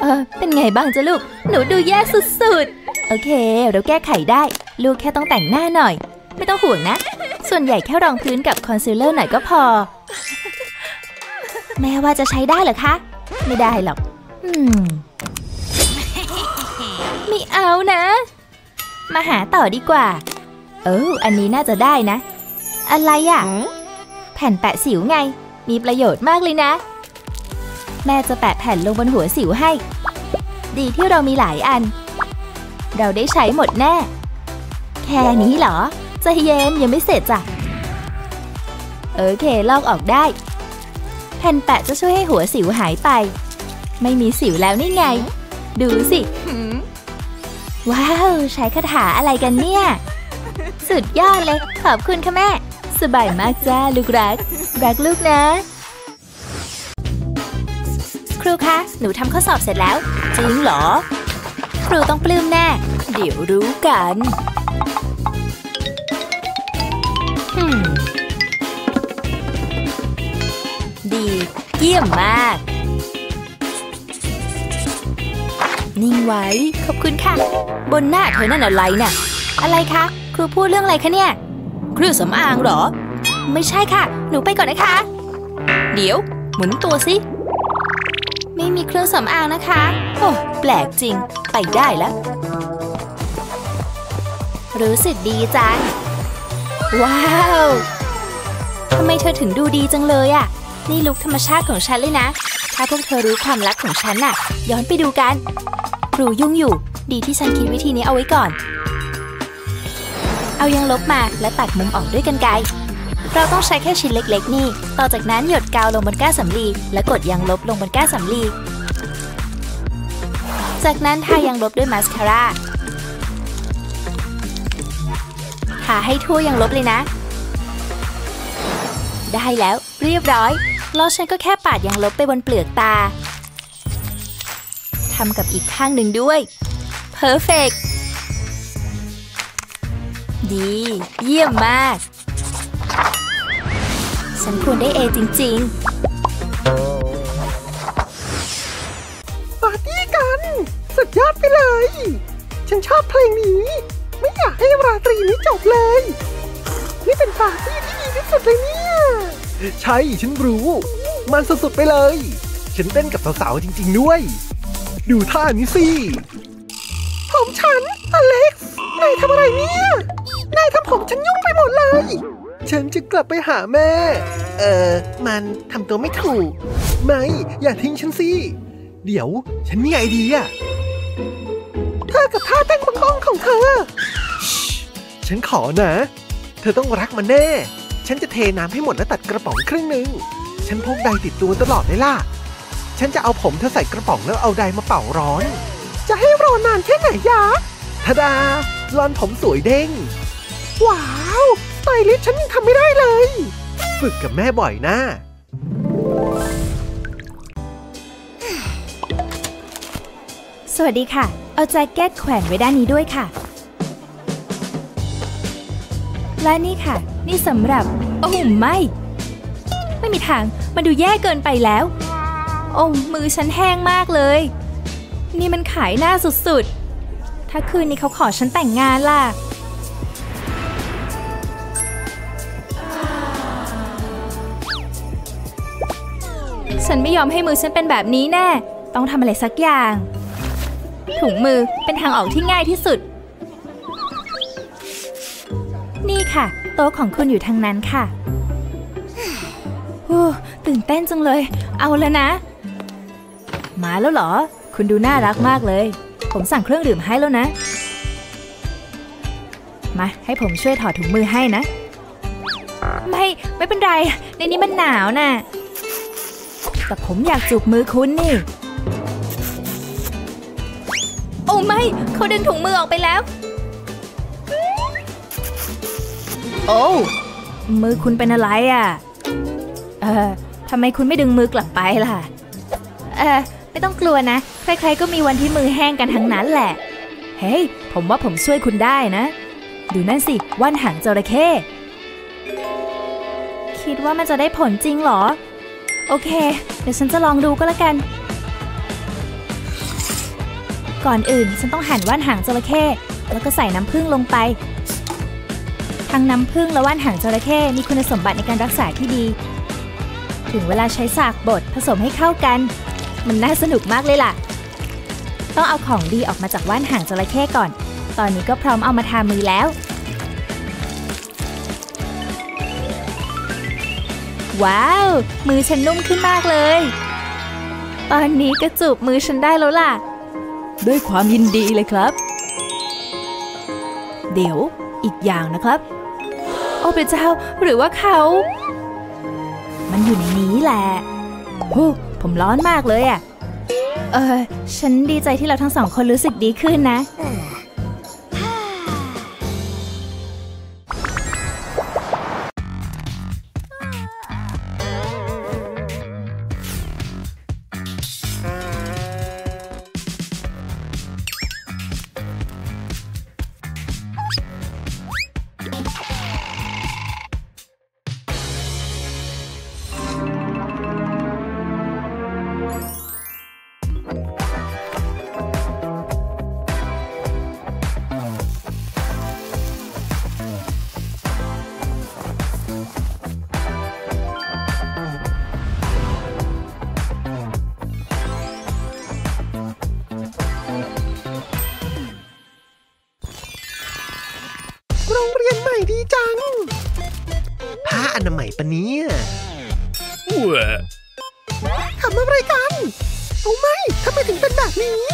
เออเป็นไงบ้างจ๊ะลูกหนูดูแย่สุดๆโอเคเราแก้ไขได้ลูกแค่ต้องแต่งหน้าหน่อยไม่ต้องห่วงนะส่วนใหญ่แค่รองพื้นกับคอนซีลเลอร์หน่อยก็พอแม่ว่าจะใช้ได้เหรอคะไม่ได้หรอกอืมไม่เอานะมาหาต่อดีกว่าเอออันนี้น่าจะได้นะอะไรอ่ะแผ่นแปะสิวไงมีประโยชน์มากเลยนะแม่จะแปะแผ่นลงบนหัวสิวให้ดีที่เรามีหลายอันเราได้ใช้หมดแน่แค่นี้เหรอใจเย็นยังไม่เสร็จจ้ะโอเคลอกออกได้แผ่นแปะจะช่วยให้หัวสิวหายไปไม่มีสิวแล้วนี่ไงดูสิว้าวใช้คาถาอะไรกันเนี่ยสุดยอดเลยขอบคุณค่ะแม่สบายมากจ้าลูกรักรักลูกนะครูคะหนูทำข้อสอบเสร็จแล้วจริงเหรอครูต้องปลื้มแน่เดี๋ยวรู้กันดีเยี่ยมมากนิ่งไว้ขอบคุณค่ะบนหน้าเธอนั่นอะไรน่ะอะไรคะครูพูดเรื่องอะไรคะเนี่ยเครื่องสำอางเหรอไม่ใช่ค่ะหนูไปก่อนนะคะเดี๋ยวหมุนตัวสิไม่มีเครื่องสำอางนะคะโอ้แปลกจริงไปได้แล้วรู้สึกดีจังว้าวทำไมเธอถึงดูดีจังเลยอ่ะนี่ลุคธรรมชาติของฉันเลยนะถ้าพวกเธอรู้ความลับของฉันน่ะย้อนไปดูกันครูยุ่งอยู่ดีที่ฉันคิดวิธีนี้เอาไว้ก่อนเอายางลบมาและตัดมุมออกด้วยกรรไกรเราต้องใช้แค่ชิ้นเล็กๆนี่ต่อจากนั้นหยดกาวลงบนก้านสำลีและกดยางลบลงบนก้านสำลีจากนั้นทายางลบด้วยมาสคาร่าทาให้ทั่วยางลบเลยนะได้แล้วเรียบร้อยแล้วฉันก็แค่ปาดยางลบไปบนเปลือกตาทำกับอีกข้างหนึ่งด้วยเพอร์เฟกต์ดีเยี่ยมมากฉันควรได้เอจริงๆ สุดยอดไปเลยฉันชอบเพลงนี้ไม่อยากให้ราตรีนี้จบเลยนี่เป็นปาร์ตี้ที่ดีที่สุดเลยเนี่ยใช่ฉันรู้มันสุดๆไปเลยฉันเต้นกับสาวๆจริงๆด้วยดูท่านี้สิผมฉันอเล็กซ์นายทำอะไรเนี่ยนายทำผมฉันยุ่งไปหมดเลยฉันจะกลับไปหาแม่เออมันทำตัวไม่ถูกไม่อย่าทิ้งฉันสิเดี๋ยวฉันมีไอเดียเธอกับท่าเต้นบ้องๆของเธอฉันขอนะเธอต้องรักมันแน่ฉันจะเทน้ำให้หมดแล้วตัดกระป๋องครึ่งหนึ่งฉันพกไดร์ติดตัวตลอดเลยล่ะฉันจะเอาผมเธอใส่กระป๋องแล้วเอาไดร์มาเป่าร้อนจะให้รอนานแค่ไหนยะทะดาลอนผมสวยเด้งว้าวสไตลิสต์ฉันยังทำไม่ได้เลยฝึกกับแม่บ่อยนะสวัสดีค่ะเอาแจ็คเก็ตแขวนไว้ด้านนี้ด้วยค่ะและนี่ค่ะนี่สำหรับโอ้ไม่ไม่มีทางมันดูแย่เกินไปแล้วโอ้มือฉันแห้งมากเลยนี่มันขายหน้าสุดๆถ้าคืนนี้เขาขอฉันแต่งงานล่ะฉันไม่ยอมให้มือฉันเป็นแบบนี้แน่ต้องทำอะไรสักอย่างถุงมือเป็นทางออกที่ง่ายที่สุดนี่ค่ะโต๊ะของคุณอยู่ทางนั้นค่ะโอ้ตื่นเต้นจังเลยเอาแล้วนะมาแล้วเหรอคุณดูน่ารักมากเลยผมสั่งเครื่องดื่มให้แล้วนะมาให้ผมช่วยถอดถุงมือให้นะไม่ไม่เป็นไรในนี้มันหนาวน่ะแต่ผมอยากจูบมือคุณนี่โอ้ไม่เขาดึงถุงมือออกไปแล้วโอ้มือคุณเป็นอะไรอ่ะเออทำไมคุณไม่ดึงมือกลับไปล่ะเออไม่ต้องกลัวนะใครๆก็มีวันที่มือแห้งกันทั้งนั้นแหละเฮ้ยผมว่าผมช่วยคุณได้นะดูนั่นสิว่านหางจระเข้คิดว่ามันจะได้ผลจริงหรอโอเคเดี๋ยวฉันจะลองดูก็แล้วกันก่อนอื่นฉันต้องหั่นว่านหางจระเข้แล้วก็ใส่น้ำผึ้งลงไปทั้งน้ำผึ้งและว่านหางจระเข้มีคุณสมบัติในการรักษาที่ดีถึงเวลาใช้สากบดผสมให้เข้ากันมันน่าสนุกมากเลยล่ะต้องเอาของดีออกมาจากว่านหางจระเข้ก่อนตอนนี้ก็พร้อมเอามาทามือแล้วว้าวมือฉันนุ่มขึ้นมากเลยตอนนี้ก็จูบมือฉันได้แล้วล่ะด้วยความยินดีเลยครับเดี๋ยวอีกอย่างนะครับโอ้พระเจ้าหรือว่าเขามันอยู่ในนี้แหละโอ้ผมร้อนมากเลยอ่ะเออฉันดีใจที่เราทั้งสองคนรู้สึกดีขึ้นนะปะเนี่ยทำอะไรกันเอาไม่ทำไมถึงเป็นแบบนี้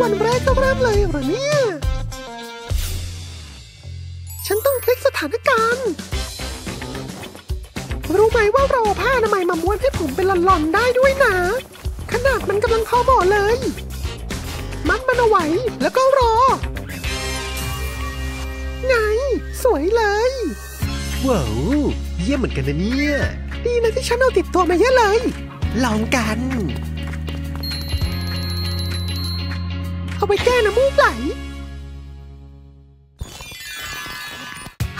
วันแรกก็เริ่มเลยเหรอเนี่ยฉันต้องพลิกสถานการณ์รู้ไหมว่าเราผ้าอนามัยมาม้วนให้ผมเป็นหล่อนๆได้ด้วยนะขนาดมันกำลังพอเหมาะเลยมัดมันเอาไว้แล้วก็รอไงสวยเลยว้าวเยี่ยมเหมือนกันนะเนี่ยดีนะที่ฉันเอาติดตัวมาเยอะเลยลองกันเอาไปแก้น้ำมูกไหล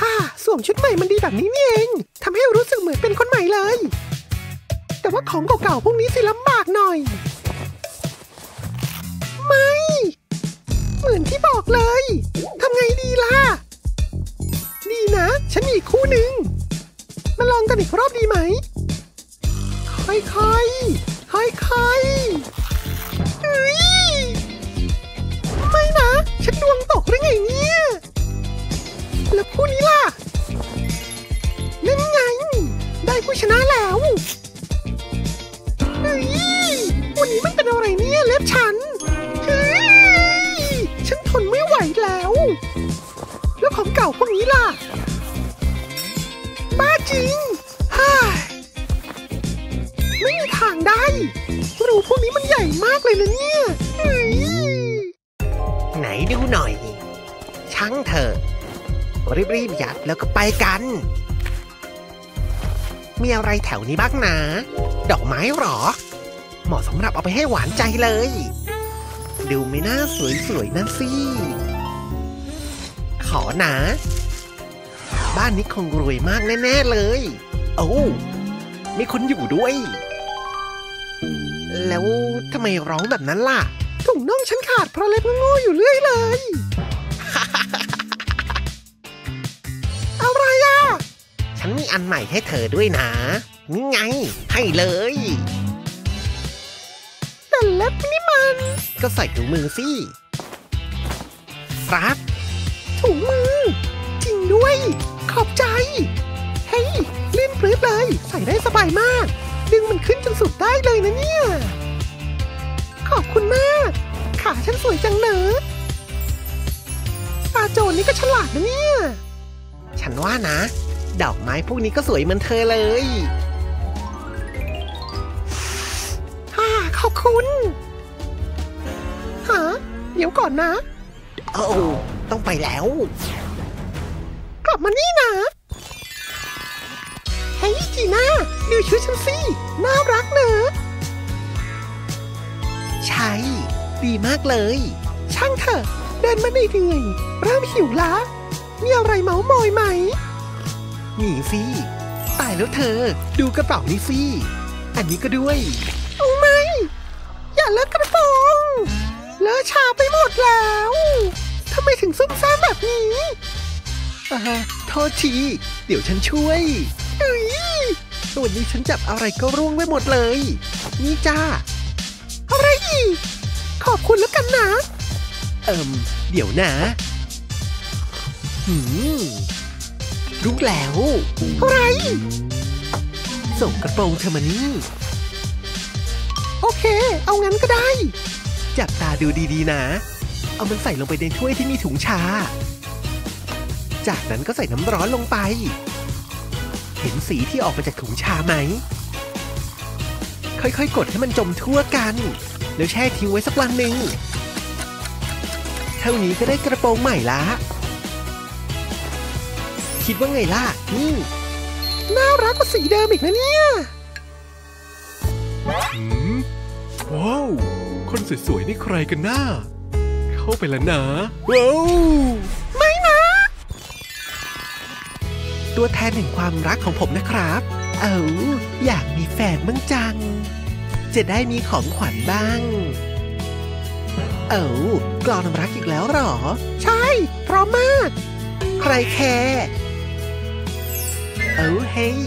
ฮ่าสวมชุดใหม่มันดีแบบนี้นี่เองทำให้รู้สึกเหมือนเป็นคนใหม่เลยแต่ว่าของเก่าๆพวกนี้สิลำบากหน่อยไม่ ดีล่ะนี่นะฉันมีอีกคู่หนึ่งมาลองกันอีกรอบดีไหมค่อยค่อยค่อยค่อยไม่นะฉันดวงตกหรือไงเนี่ยแล้วคู่นี้ล่ะนั่นไงได้ผู้ชนะแล้วเฮ้ยวันนี้มันเป็นอะไรเนี่ยเล็บฉันเฮ้ยฉันทนไม่ไหวแล้วแล้วของเก่าพวกนี้ล่ะบ้าจริงฮ่าไม่มีทางได้รูพวกนี้มันใหญ่มากเลยนะเนี่ยไหนดูหน่อยช่างเถอะรีบๆยัดแล้วก็ไปกันมีอะไรแถวนี้บ้างนะดอกไม้หรอเหมาะสำหรับเอาไปให้หวานใจเลยดูไม่น่าสวยๆนั่นสิขอนะบ้านนี้คงรวยมากแน่ๆเลยโอ้มีคนอยู่ด้วยแล้วทำไมร้องแบบนั้นล่ะถุงน่องฉันขาดเพราะเล็บโง่อยู่เรื่อยเลยอะไรอ่ะฉันมีอันใหม่ให้เธอด้วยนะนี่ไงให้เลยแต่เล็บนี่มันก็ใส่ถุงมือสิครับถุงมือจริงด้วยขอบใจเฮ้ยเล่นปลื้มเลยใส่ได้สบายมากดึงมันขึ้นจนสุดได้เลยนะเนี่ยขอบคุณมากขาฉันสวยจังเนอะตาโจนนี่ก็ฉลาดนะเนี่ยฉันว่านะดอกไม้พวกนี้ก็สวยเหมือนเธอเลยฮ่าขอบคุณฮะเดี๋ยวก่อนนะโอ้ต้องไปแล้วกลับมานี่นะเฮ้ยจีน่าดูชุดฉันสิน่ารักเนอะใช่ดีมากเลยช่างเถอะเดินมาเหนื่อยเริ่มหิวละมีอะไรเมาโมยไหมมีสิตายแล้วเธอดูกระเป๋านี่สิอันนี้ก็ด้วยโอ้ไม่อย่าเลิกกระโปรงเลอะชาไปหมดแล้วทำไมถึงซุ่มซ่ามแบบนี้อ่าโทษทีเดี๋ยวฉันช่วยเฮ้ยวันนี้ฉันจับอะไรก็ร่วงไปหมดเลยนี่จ้าอะไรอีกขอบคุณแล้วกันนะเอิ่มเดี๋ยวนะหืมรู้แล้วอะไรส่งกระโปรงเธอมานี่โอเคเอางั้นก็ได้จับตาดูดีๆนะเอามันใส่ลงไปในถ้วยที่มีถุงชาจากนั้นก็ใส่น้ำร้อนลงไปเห็นสีที่ออกมาจากถุงชาไหมค่อยๆกดให้มันจมทั่วกันแล้วแช่ทิ้งไว้สักวันหนึ่งเท่านี้ก็ได้กระโปรงใหม่ละคิดว่าไงล่ะนี่น่ารักกว่าสีเดิมอีกนะเนี่ยว้าวคนสวยๆนี่ใครกันน่าเข้าไปแล้วนะว้าวไม่นะตัวแทนแห่งความรักของผมนะครับเอาอยากมีแฟนบ้างจังจะได้มีของขวัญบ้างเอากลอนรักอีกแล้วหรอใช่พร้อมมากใครแคร์เอาเฮ้ย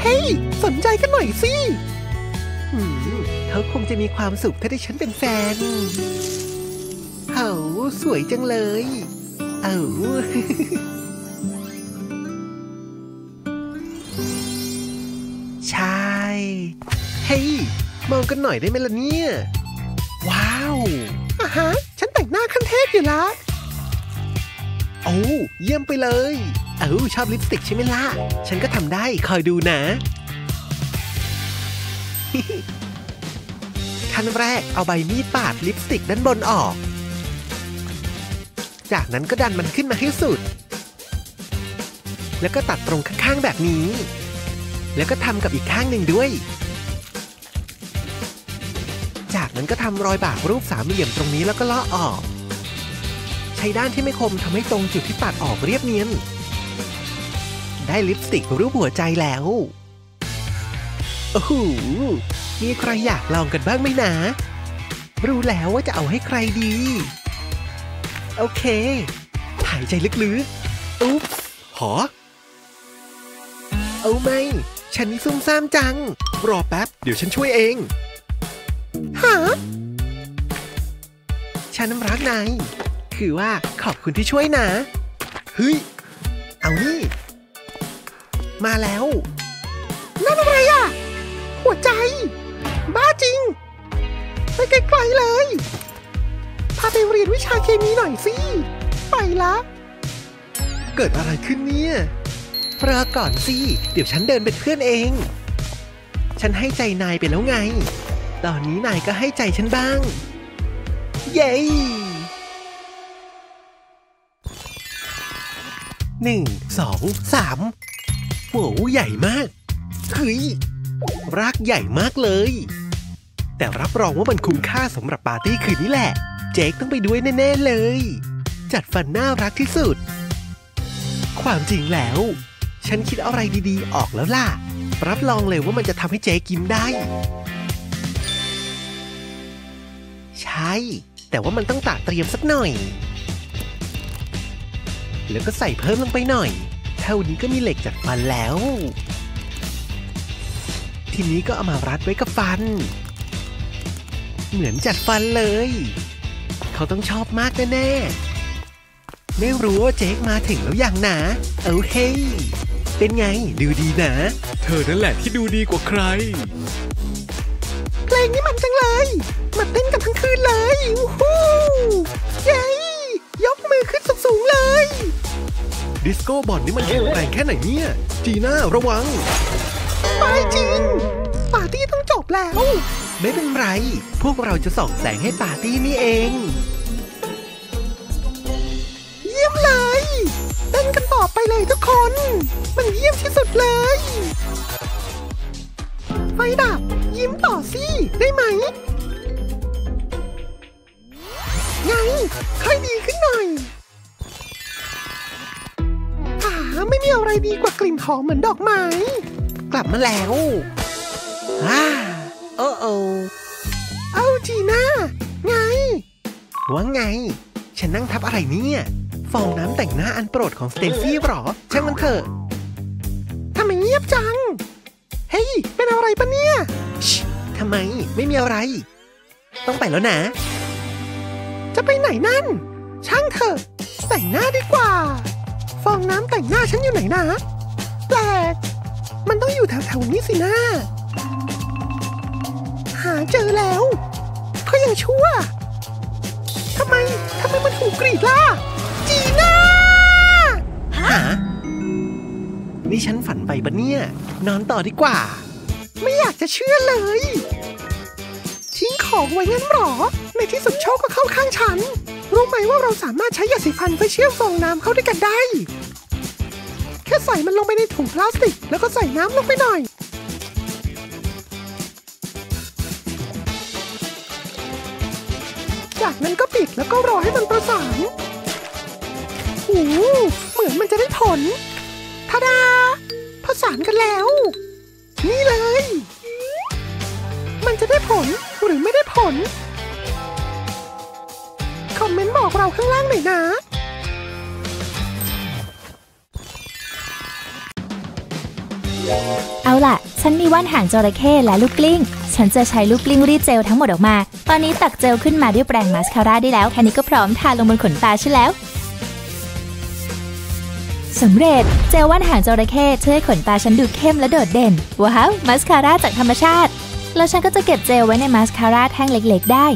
เฮ้ยสนใจกันหน่อยสิเขาคงจะมีความสุขถ้าได้ฉันเป็นแฟนเอาสวยจังเลยเอาใช่เฮ้ยมองกันหน่อยได้ไหมล่ะเนี่ยว้าวอ่ะฮะฉันแต่งหน้าขั้นเทพอยู่ละโอ้เยี่ยมไปเลยเอ้าชอบลิปสติกใช่ไหมล่ะฉันก็ทำได้คอยดูนะขั้นแรกเอาใบมีดปาดลิปสติกด้านบนออกจากนั้นก็ดันมันขึ้นมาให้สุดแล้วก็ตัดตรงข้างๆแบบนี้แล้วก็ทำกับอีกข้างหนึ่งด้วยจากนั้นก็ทำรอยบากรูปสามเหลี่ยมตรงนี้แล้วก็เลาะออกใช้ด้านที่ไม่คมทำให้ตรงจุดที่ตัดออกเรียบเนียนได้ลิปสติกรูปหัวใจแล้วโอ้โหมีใครอยากลองกันบ้างไหมนะรู้แล้วว่าจะเอาให้ใครดี โอเคหายใจลึกๆอุ๊บหอเอาไหมฉันนี่ซุ่มซ่ามจังรอแป๊บเดี๋ยวฉันช่วยเองฮะฉันรักนายคือว่าขอบคุณที่ช่วยนะเฮ้ยเอานี่มาแล้วนั่นอะไรอะหัวใจบ้าจริงไปไกลๆเลยพาไปเรียนวิชาเคมีหน่อยสิไปละเกิดอะไรขึ้นเนี่ยรอก่อนสิเดี๋ยวฉันเดินเป็นเพื่อนเองฉันให้ใจนายไปแล้วไงตอนนี้นายก็ให้ใจฉันบ้างเย้หนึ่งสองสามโหใหญ่มากเฮ้ยรากใหญ่มากเลยแต่รับรองว่ามันคุ้มค่าสำหรับปาร์ตี้คืนนี้แหละเจคต้องไปด้วยแน่ๆเลยจัดฟันน่ารักที่สุดความจริงแล้วฉันคิดอะไรดีๆออกแล้วล่ะรับรองเลยว่ามันจะทำให้เจ๊กินได้ใช่แต่ว่ามันต้องตระเตรียมสักหน่อยแล้วก็ใส่เพิ่มลงไปหน่อยเท่านี้ก็มีเหล็กจัดฟันแล้วทีนี้ก็เอามารัดไว้กับฟันเหมือนจัดฟันเลยเขาต้องชอบมากแน่ๆไม่รู้ว่าเจ๊มาถึงแล้วยังนะเอ้าเฮ้ยเป็นไงดูดีนะเธอนั่นแหละที่ดูดีกว่าใครเพลงนี้มันจังเลยมาเต้นกันทั้งคืนเลยวู้ฮู้เย้ยกมือขึ้นสูงๆเลยดิสโก้บอลนี่มันแข็งแรงแค่ไหนเนี่ยจีน่าระวังไปจริงปาร์ตี้ต้องจบแล้วไม่เป็นไรพวกเราจะส่องแสงให้ปาร์ตี้นี่เองเยี่ยมเลยเต้นกันต่อไปเลยทุกคนมันเยี่ยมที่สุดเลยไฟดับยิ้มต่อสิได้ไหมไงค่อยดีขึ้นหน่อยอ่าไม่มีอะไรดีกว่ากลิ่นหอมเหมือนดอกไม้กลับมาแล้วอ้าโอ้โอเอ้าจีน่าไงว่าไงฉันนั่งทับอะไรเนี่ยฟองน้ำแต่งหน้าอันโปรดของสเตซี่หรอช่างมันเถอะทำไมเงียบจังเฮ้ยเป็นอะไรปะเนี่ยชิทำไมไม่มีอะไรต้องไปแล้วนะจะไปไหนนั่นช่างเถอะแต่งหน้าดีกว่าฟองน้ำแต่งหน้าฉันอยู่ไหนนะแปลกมันต้องอยู่แถวๆนี้สินะหาเจอแล้วเขายังชั่วทำไมทำไมมันถูกกรีดล่ะจีน่าฮะนี่ฉันฝันไปปะเนี่ยนอนต่อดีกว่าไม่อยากจะเชื่อเลยทิ้งของไว้งั้นหรอในที่สุดโชคก็เข้าข้างฉันรู้ไหมว่าเราสามารถใช้ยาสีฟันเพื่อเชื่อมฟองน้ำเข้าด้วยกันได้แค่ใส่มันลงไปในถุงพลาสติกแล้วก็ใส่น้ำลงไปหน่อยจากนั้นก็ปิดแล้วก็รอให้มันประสานโอ้โหเหมือนมันจะได้ผลทาดาผสานกันแล้วนี่เลยมันจะได้ผลหรือไม่ได้ผลคอมเมนต์บอกเราข้างล่างหน่อยนะเอาล่ะฉันมีว่านหางจระเข้และลูกกลิ้งฉันจะใช้ลูกกลิ้งรีดเจลทั้งหมดออกมาตอนนี้ตักเจลขึ้นมาด้วยแปรงมาสคาร่าได้แล้วแค่นี้ก็พร้อมทาลงบนขนตาใช่แล้วสำเร็จเจลว่านหางจระเข้ช่วยขนตาฉันดูเข้มและโดดเด่นว้าวมาสคาร่าจากธรรมชาติแล้วฉันก็จะเก็บเจลไว้ในมาสคาร่าแท่งเล็กๆได้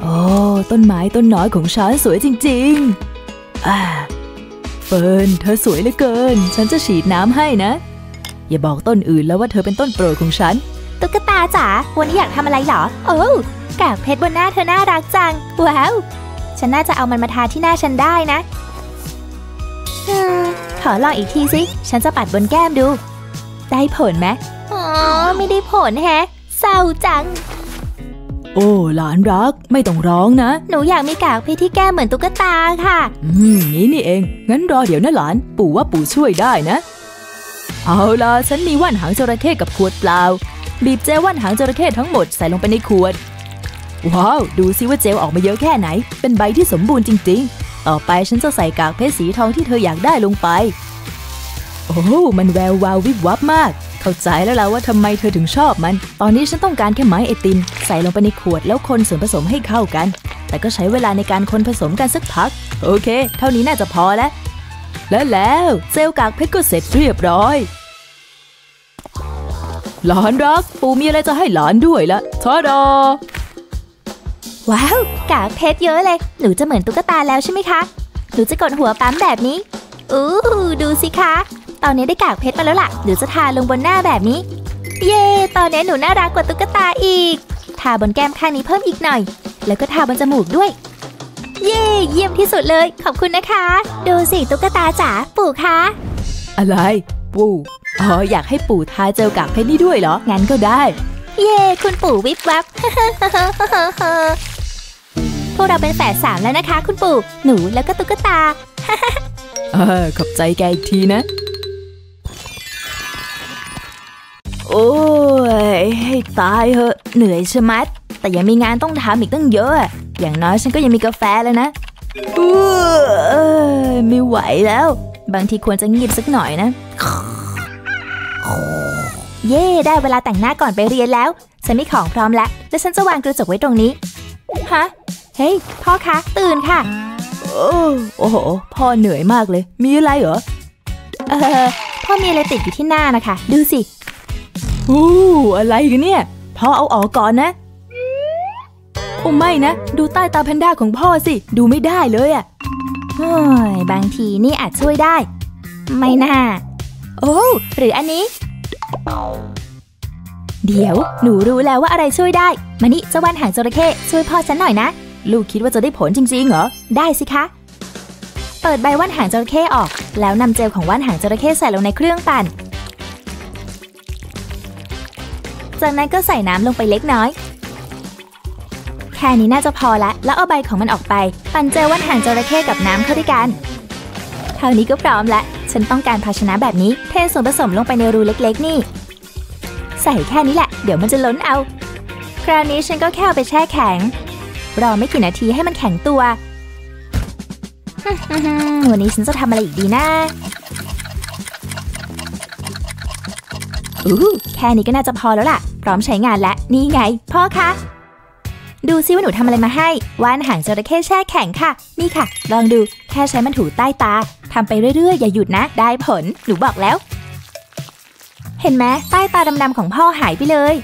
โอ้ต้นไม้ต้นน้อยของฉันสวยจริงๆอ่าเฟิร์นเธอสวยเหลือเกินฉันจะฉีดน้ำให้นะอย่าบอกต้นอื่นแล้วว่าเธอเป็นต้นโปรดของฉันตุ๊กตาจ๋าวันนี้อยากทำอะไรหรอโอ้กากเพชรบนหน้าเธอน่ารักจังว้าวฉันน่าจะเอามันมาทาที่หน้าฉันได้นะขอลองอีกทีสิฉันจะปัดบนแก้มดูได้ผลไหมอ๋อไม่ได้ผลแฮะเศร้าจังโอ้หลานรักไม่ต้องร้องนะหนูอยากมีกากเพชรที่แก้มเหมือนตุ๊กตาค่ะอืมนี่นี่เองงั้นรอเดี๋ยวนะหลานปู่ว่าปู่ช่วยได้นะเอาล่ะฉันมีว่านหางจระเข้กับขวดเปล่าบีบเจลว่านหางจระเข้ทั้งหมดใส่ลงไปในขวด ว้าวดูสิว่าเจลออกมาเยอะแค่ไหนเป็นใบที่สมบูรณ์จริงๆต่อไปฉันจะใส่กากเพชรสีทองที่เธออยากได้ลงไปโอ้มันแวววาววิบวับมากเข้าใจแล้วล่ะว่าทำไมเธอถึงชอบมันตอนนี้ฉันต้องการแค่ไม้ไอติมใส่ลงไปในขวดแล้วคนส่วนผสมให้เข้ากันแต่ก็ใช้เวลาในการคนผสมกันสักพักโอเคเท่านี้น่าจะพอแล้วแล้วแล้วเจลกากเพชรก็เสร็จเรียบร้อยหลานรักปู่มีอะไรจะให้หลานด้วยละทอดอว้าวกากเพชรเยอะเลยหนูจะเหมือนตุ๊กตาแล้วใช่ไหมคะหนูจะกดหัวปั๊มแบบนี้อู้ดูสิคะตอนนี้ได้กากเพชรมาแล้วล่ะหนูจะทาลงบนหน้าแบบนี้เย่ตอนนี้หนูน่ารักกว่าตุ๊กตาอีกทาบนแก้มข้างนี้เพิ่มอีกหน่อยแล้วก็ทาบนจมูกด้วยเย่เยี่ยมที่สุดเลยขอบคุณนะคะดูสิตุ๊กตาจ๋าปู่คะอะไรปู่อ๋ออยากให้ปู่ทาเจลกากเพชรนี่ด้วยเหรองั้นก็ได้เย่คุณปู่วิบวับ พวกเราเป็นแฝดสามแล้วนะคะคุณปู่หนูแล้วก็ตุ๊กตา เออขอบใจแกอีกทีนะโอ้ยให้ตายเหอะเหนื่อยชะมัดแต่ยังมีงานต้องทำอีกตั้งเยอะอย่างน้อยฉันก็ยังมีกาแฟแล้วนะเออไม่ไหวแล้วบางทีควรจะงีบสักหน่อยนะเย่ได้เวลาแต่งหน้าก่อนไปเรียนแล้วฉันมีของพร้อมแล้วและฉันจะวางกระจกไว้ตรงนี้ฮะเฮ้ยพ่อคะตื่นค่ะโอ้โหพ่อเหนื่อยมากเลยมีอะไรเหรอเออพ่อมีอะไรติดอยู่ที่หน้านะคะดูสิอู้อะไรกันเนี่ยพ่อเอาออกก่อนนะโอ้ไม่นะดูใต้ตาแพนด้าของพ่อสิดูไม่ได้เลยอ่ะเฮ้ยบางทีนี่อาจช่วยได้ไม่น่าโอ้หรืออันนี้เดี๋ยวหนูรู้แล้วว่าอะไรช่วยได้มานี่เจ้าวันหางจระเข้ช่วยพ่อฉันหน่อยนะลูกคิดว่าจะได้ผลจริงๆเหรอได้สิคะเปิดใบว่านหางจระเข้ออกแล้วนำเจลของว่านหางจระเข้ใส่ลงในเครื่องปั่นจากนั้นก็ใส่น้ำลงไปเล็กน้อยแค่นี้น่าจะพอละแล้วเอาใบของมันออกไปปั่นเจลว่านหางจระเข้กับน้ำเข้าด้วยกันเท่านี้ก็พร้อมละฉันต้องการภาชนะแบบนี้เทส่วนผสมลงไปในรูเล็กๆนี่ใส่แค่นี้แหละเดี๋ยวมันจะล้นเอาคราวนี้ฉันก็แค่เอาไปแช่แข็งรอไม่กี่นาทีให้มันแข็งตัว วันนี้ฉันจะทำอะไรอีกดีนะอู้แค่นี้ก็น่าจะพอแล้วล่ะพร้อมใช้งานแล้วนี่ไงพ่อคะดูซิว่าหนูทำอะไรมาให้ว่านหางจระเข้แช่แข็งค่ะนี่ค่ะลองดูแค่ใช้มันถูใต้ตาทำไปเรื่อยๆอย่าหยุดนะได้ผลหนูบอกแล้วเห็นไหมใต้ตาดำๆของพ่อหายไปเลย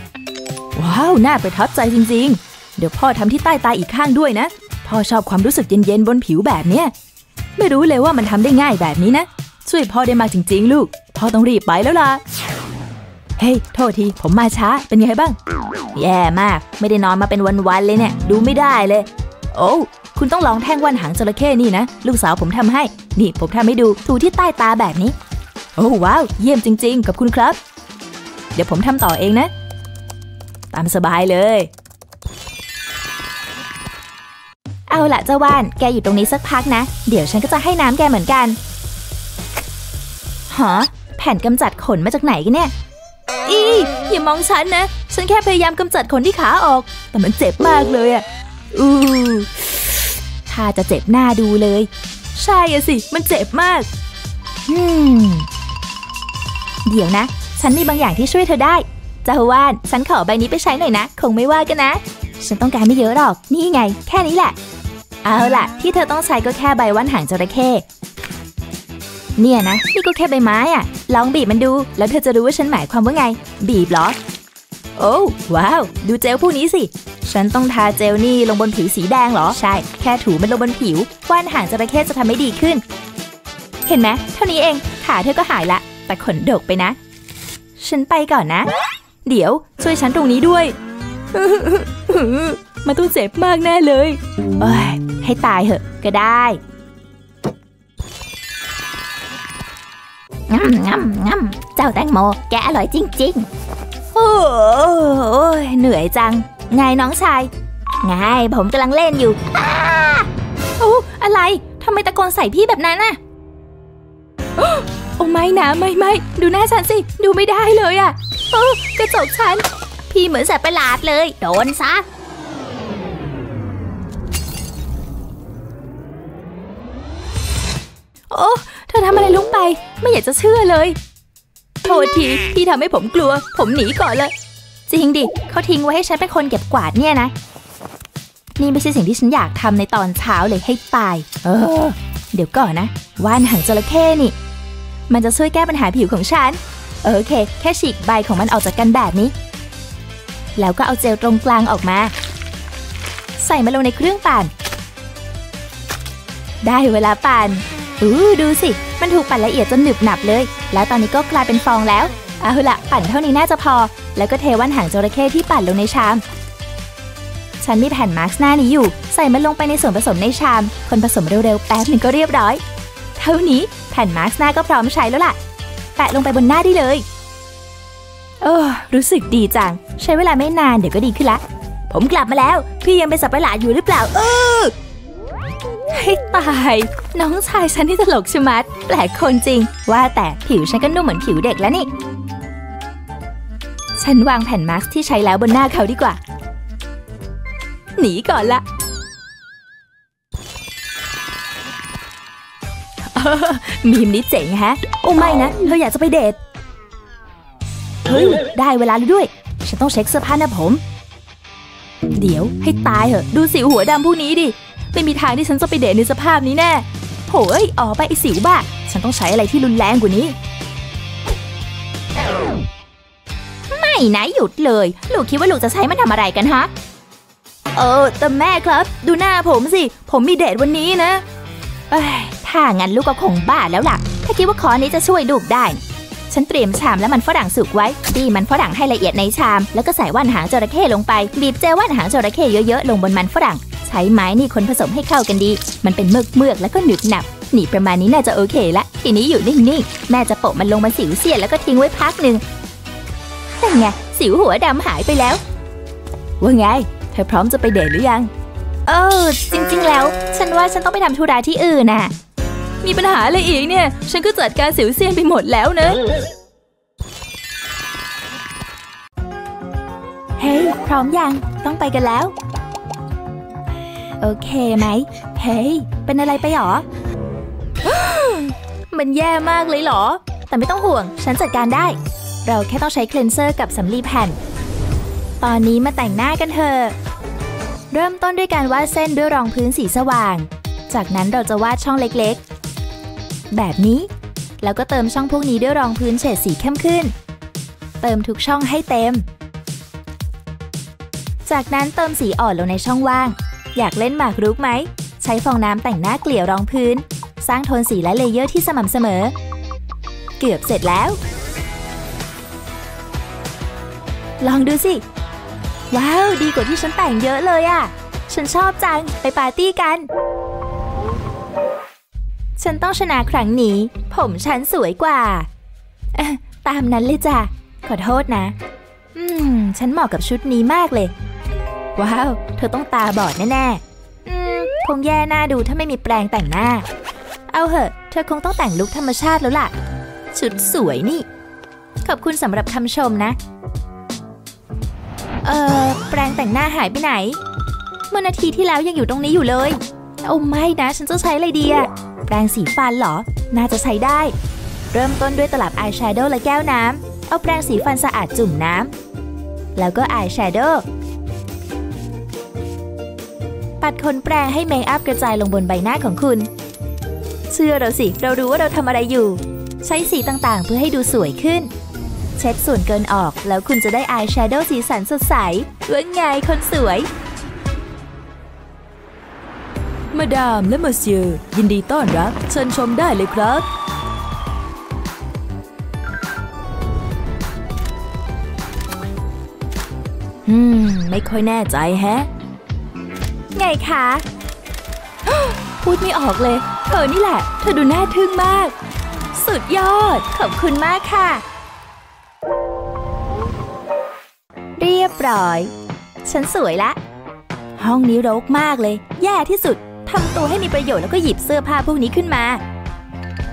ว้าวน่าประทับใจจริงๆเดี๋ยวพ่อทำที่ใต้ตาอีกข้างด้วยนะพ่อชอบความรู้สึกเย็นๆบนผิวแบบเนี้ยไม่รู้เลยว่ามันทำได้ง่ายแบบนี้นะช่วยพ่อได้มากจริงๆลูกพ่อต้องรีบไปแล้วล่ะเฮ้ยโทษทีผมมาช้าเป็นไงบ้างแย่มากไม่ได้นอนมาเป็นวันๆเลยเนี่ยดูไม่ได้เลยโอ้คุณต้องลองแท่งว่านหางจระเข้นี่นะลูกสาวผมทำให้นี่ผมทำให้ดูถูที่ใต้ตาแบบนี้โอ้ว้าวเยี่ยมจริงๆขอบคุณครับเดี๋ยวผมทำต่อเองนะตามสบายเลยเอาล่ะเจ้าว่านแกอยู่ตรงนี้สักพักนะเดี๋ยวฉันก็จะให้น้ำแกเหมือนกันฮะแผ่นกำจัดขนมาจากไหนกันเนี่ยอีอย่ามองฉันนะฉันแค่พยายามกำจัดขนที่ขาออกแต่มันเจ็บมากเลยอ่ะอู้ถ้าจะเจ็บหน้าดูเลยใช่อะสิมันเจ็บมากฮึมเดี๋ยวนะฉันมีบางอย่างที่ช่วยเธอได้เจ้าว่านฉันขอใบนี้ไปใช้หน่อยนะคงไม่ว่ากันนะฉันต้องการไม่เยอะหรอกนี่ไงแค่นี้แหละเอาล่ะที่เธอต้องใช้ก็แค่ใบว่านหางจระเข้เนี่ยนะนี่ก็แค่ใบไม้อ่ะลองบีบมันดูแล้วเธอจะรู้ว่าฉันหมายความว่าไงบีบเหรอโอ้ว้าวดูเจลพวกนี้สิฉันต้องทาเจลนี่ลงบนผิวสีแดงเหรอใช่แค่ถูมันลงบนผิวว่านหางจระเข้จะทำให้ดีขึ้นเห็นไหมเท่านี้เองขาเธอก็หายละแต่ขนดกไปนะฉันไปก่อนนะเดี๋ยวช่วยฉันตรงนี้ด้วยมันต้องเจ็บมากแน่เลยให้ตายเหอะก็ได้งำงำงำเจ้าแตงโมแกอร่อยจริงๆโอ้ยเหนื่อยจังไงน้องชายไงผมกำลังเล่นอยู่โอ้อะไรทำไมตะโกนใส่พี่แบบนั้นน่ะโอ้ไม่นะไม่ไม่ดูหน้าฉันสิดูไม่ได้เลยอ่ะโอ้กระจกฉันพี่เหมือนสัตว์ประหลาดเลยโดนซะ โอ้เธอทำอะไรลงไปไม่อยากจะเชื่อเลยโทษทีที่ทำให้ผมกลัวผมหนีก่อนเลยจริงดิเขาทิ้งไว้ให้ฉันเป็นคนเก็บกวาดเนี่ยนะนี่ไม่ใช่สิ่งที่ฉันอยากทำในตอนเช้าเลยให้ตายเออเดี๋ยวก่อนนะว่านหางจระเข้นี่มันจะช่วยแก้ปัญหาผิวของฉันโอเคแค่ฉีกใบของมันออกจากกันแบบนี้แล้วก็เอาเจลตรงกลางออกมาใส่มันลงในเครื่องปั่นได้เวลาปั่นอู้ดูสิมันถูกปั่นละเอียดจนหนึบหนับเลยแล้วตอนนี้ก็กลายเป็นฟองแล้วเอาละปั่นเท่านี้น่าจะพอแล้วก็เทว่านหางจระเข้ที่ปั่นลงในชามฉันมีแผ่นมาร์กหน้านี้อยู่ใส่มันลงไปในส่วนผสมในชามคนผสมเร็วๆแป๊บหนึ่งก็เรียบร้อยเท่านี้แผ่นมาร์กหน้าก็พร้อมใช้แล้วล่ะแปะลงไปบนหน้าได้เลยโอ้รู้สึกดีจังใช้เวลาไม่นานเดี๋ยวก็ดีขึ้นละผมกลับมาแล้วพี่ยังเป็นสับประหลาดอยู่หรือเปล่าเออให้ตายน้องชายฉันที่ตลกชะมัดแปลกคนจริงว่าแต่ผิวฉันก็นุ่มเหมือนผิวเด็กแล้วนี่ฉันวางแผ่นมาร์กที่ใช้แล้วบนหน้าเขาดีกว่าหนีก่อนละมีมนี้เจ๋งฮะโอ้ไม่นะเธออยากจะไปเดทเฮ้ยได้เวลาแล้วด้วยฉันต้องเช็คเสื้อผ้านะผมเดี๋ยวให้ตายเหอะดูสิวหัวดำผู้นี้ดิไม่มีทางที่ฉันจะไปเดทในสภาพนี้แน่โถ่อ๋อไปไอสิวบ้าฉันต้องใช้อะไรที่รุนแรงกว่านี้ไม่นะหยุดเลยลูกคิดว่าลูกจะใช้มันทำอะไรกันฮะเออแต่แม่ครับดูหน้าผมสิผมมีเดทวันนี้นะถ้างั้นลูกก็คงบ้าแล้วล่ะถ้าคิดว่าขอนี้จะช่วยลูกได้ฉันเตรียมชามและมันฝรั่งสุกไว้บีบมันฝรั่งให้ละเอียดในชามแล้วก็ใส่ว่านหางจระเข้ลงไปบีบเจลว่านหางจระเข้เยอะๆลงบนมันฝรั่งใช้ไม้นี่คนผสมให้เข้ากันดีมันเป็นเมือกเมือกแล้วก็หนึบหนับนี่ประมาณนี้น่าจะโอเคละทีนี้อยู่นิ่งๆแม่จะโปะมันลงมาสิวเสียแล้วก็ทิ้งไว้พักหนึ่งนั่นไงสิวหัวดำหายไปแล้วว่าไงเธอพร้อมจะไปเดทหรือยังเออจริงๆแล้วฉันว่าฉันต้องไปทำธุระที่อื่นน่ะมีปัญหาอะไรอีกเนี่ยฉันก็จัดการสิวเซียนไปหมดแล้วนะเฮ้ย hey, พร้อมยังต้องไปกันแล้วโอเคไหมเฮ้ย hey, เป็นอะไรไปหรอ มันแย่มากเลยหรอแต่ไม่ต้องห่วงฉันจัดการได้เราแค่ต้องใช้คลีนเซอร์กับสำลีแผ่นตอนนี้มาแต่งหน้ากันเถอะเริ่มต้นด้วยการวาดเส้นด้วยรองพื้นสีสว่างจากนั้นเราจะวาดช่องเล็กๆแบบนี้แล้วก็เติมช่องพวกนี้ด้วยรองพื้นเฉดสีเข้มขึ้นเติมทุกช่องให้เต็มจากนั้นเติมสีอ่อนลงในช่องว่างอยากเล่นหมากรุกไหมใช้ฟองน้ำแต่งหน้าเกลี่ยรองพื้นสร้างโทนสีและเลเยอร์ที่สม่ำเสมอเกือบเสร็จแล้วลองดูสิว้าวดีกว่าที่ฉันแต่งเยอะเลยอ่ะฉันชอบจังไปปาร์ตี้กันฉันต้องชนะครั้งนี้ผมฉันสวยกว่าตามนั้นเลยจ้ะขอโทษนะอืมฉันเหมาะกับชุดนี้มากเลยว้าวเธอต้องตาบอดแน่ๆอืมคงแย่หน้าดูถ้าไม่มีแปรงแต่งหน้าเอาเหอะเธอคงต้องแต่งลุคธรรมชาติแล้วล่ะชุดสวยนี่ขอบคุณสำหรับคำชมนะเออแปรงแต่งหน้าหายไปไหนเมื่อนาทีที่แล้วยังอยู่ตรงนี้อยู่เลยโอ้ไม่นะฉันจะใช้อะไรดีอะแปรงสีฟันเหรอน่าจะใช้ได้เริ่มต้นด้วยตลับอายแชโดว์และแก้วน้ำเอาแปรงสีฟันสะอาดจุ่มน้ำแล้วก็อายแชโดว์ปัดขนแปรงให้เมคอัพกระจายลงบนใบหน้าของคุณเชื่อเราสิเรารู้ว่าเราทำอะไรอยู่ใช้สีต่างๆเพื่อให้ดูสวยขึ้นเช็ดส่วนเกินออกแล้วคุณจะได้อายแชโดว์สีสันสดใสว่าไงคนสวยมาดามและมาเซียยินดีต้อนรับเชิญชมได้เลยครับอืมไม่ค่อยแน่ใจแฮะไงคะพูดไม่ออกเลยเธอนี่แหละเธอดูน่าทึ่งมากสุดยอดขอบคุณมากค่ะเรียบร้อยฉันสวยละห้องนี้รกมากเลยแย่ที่สุดทำตัวให้มีประโยชน์แล้วก็หยิบเสื้อผ้าพวกนี้ขึ้นมา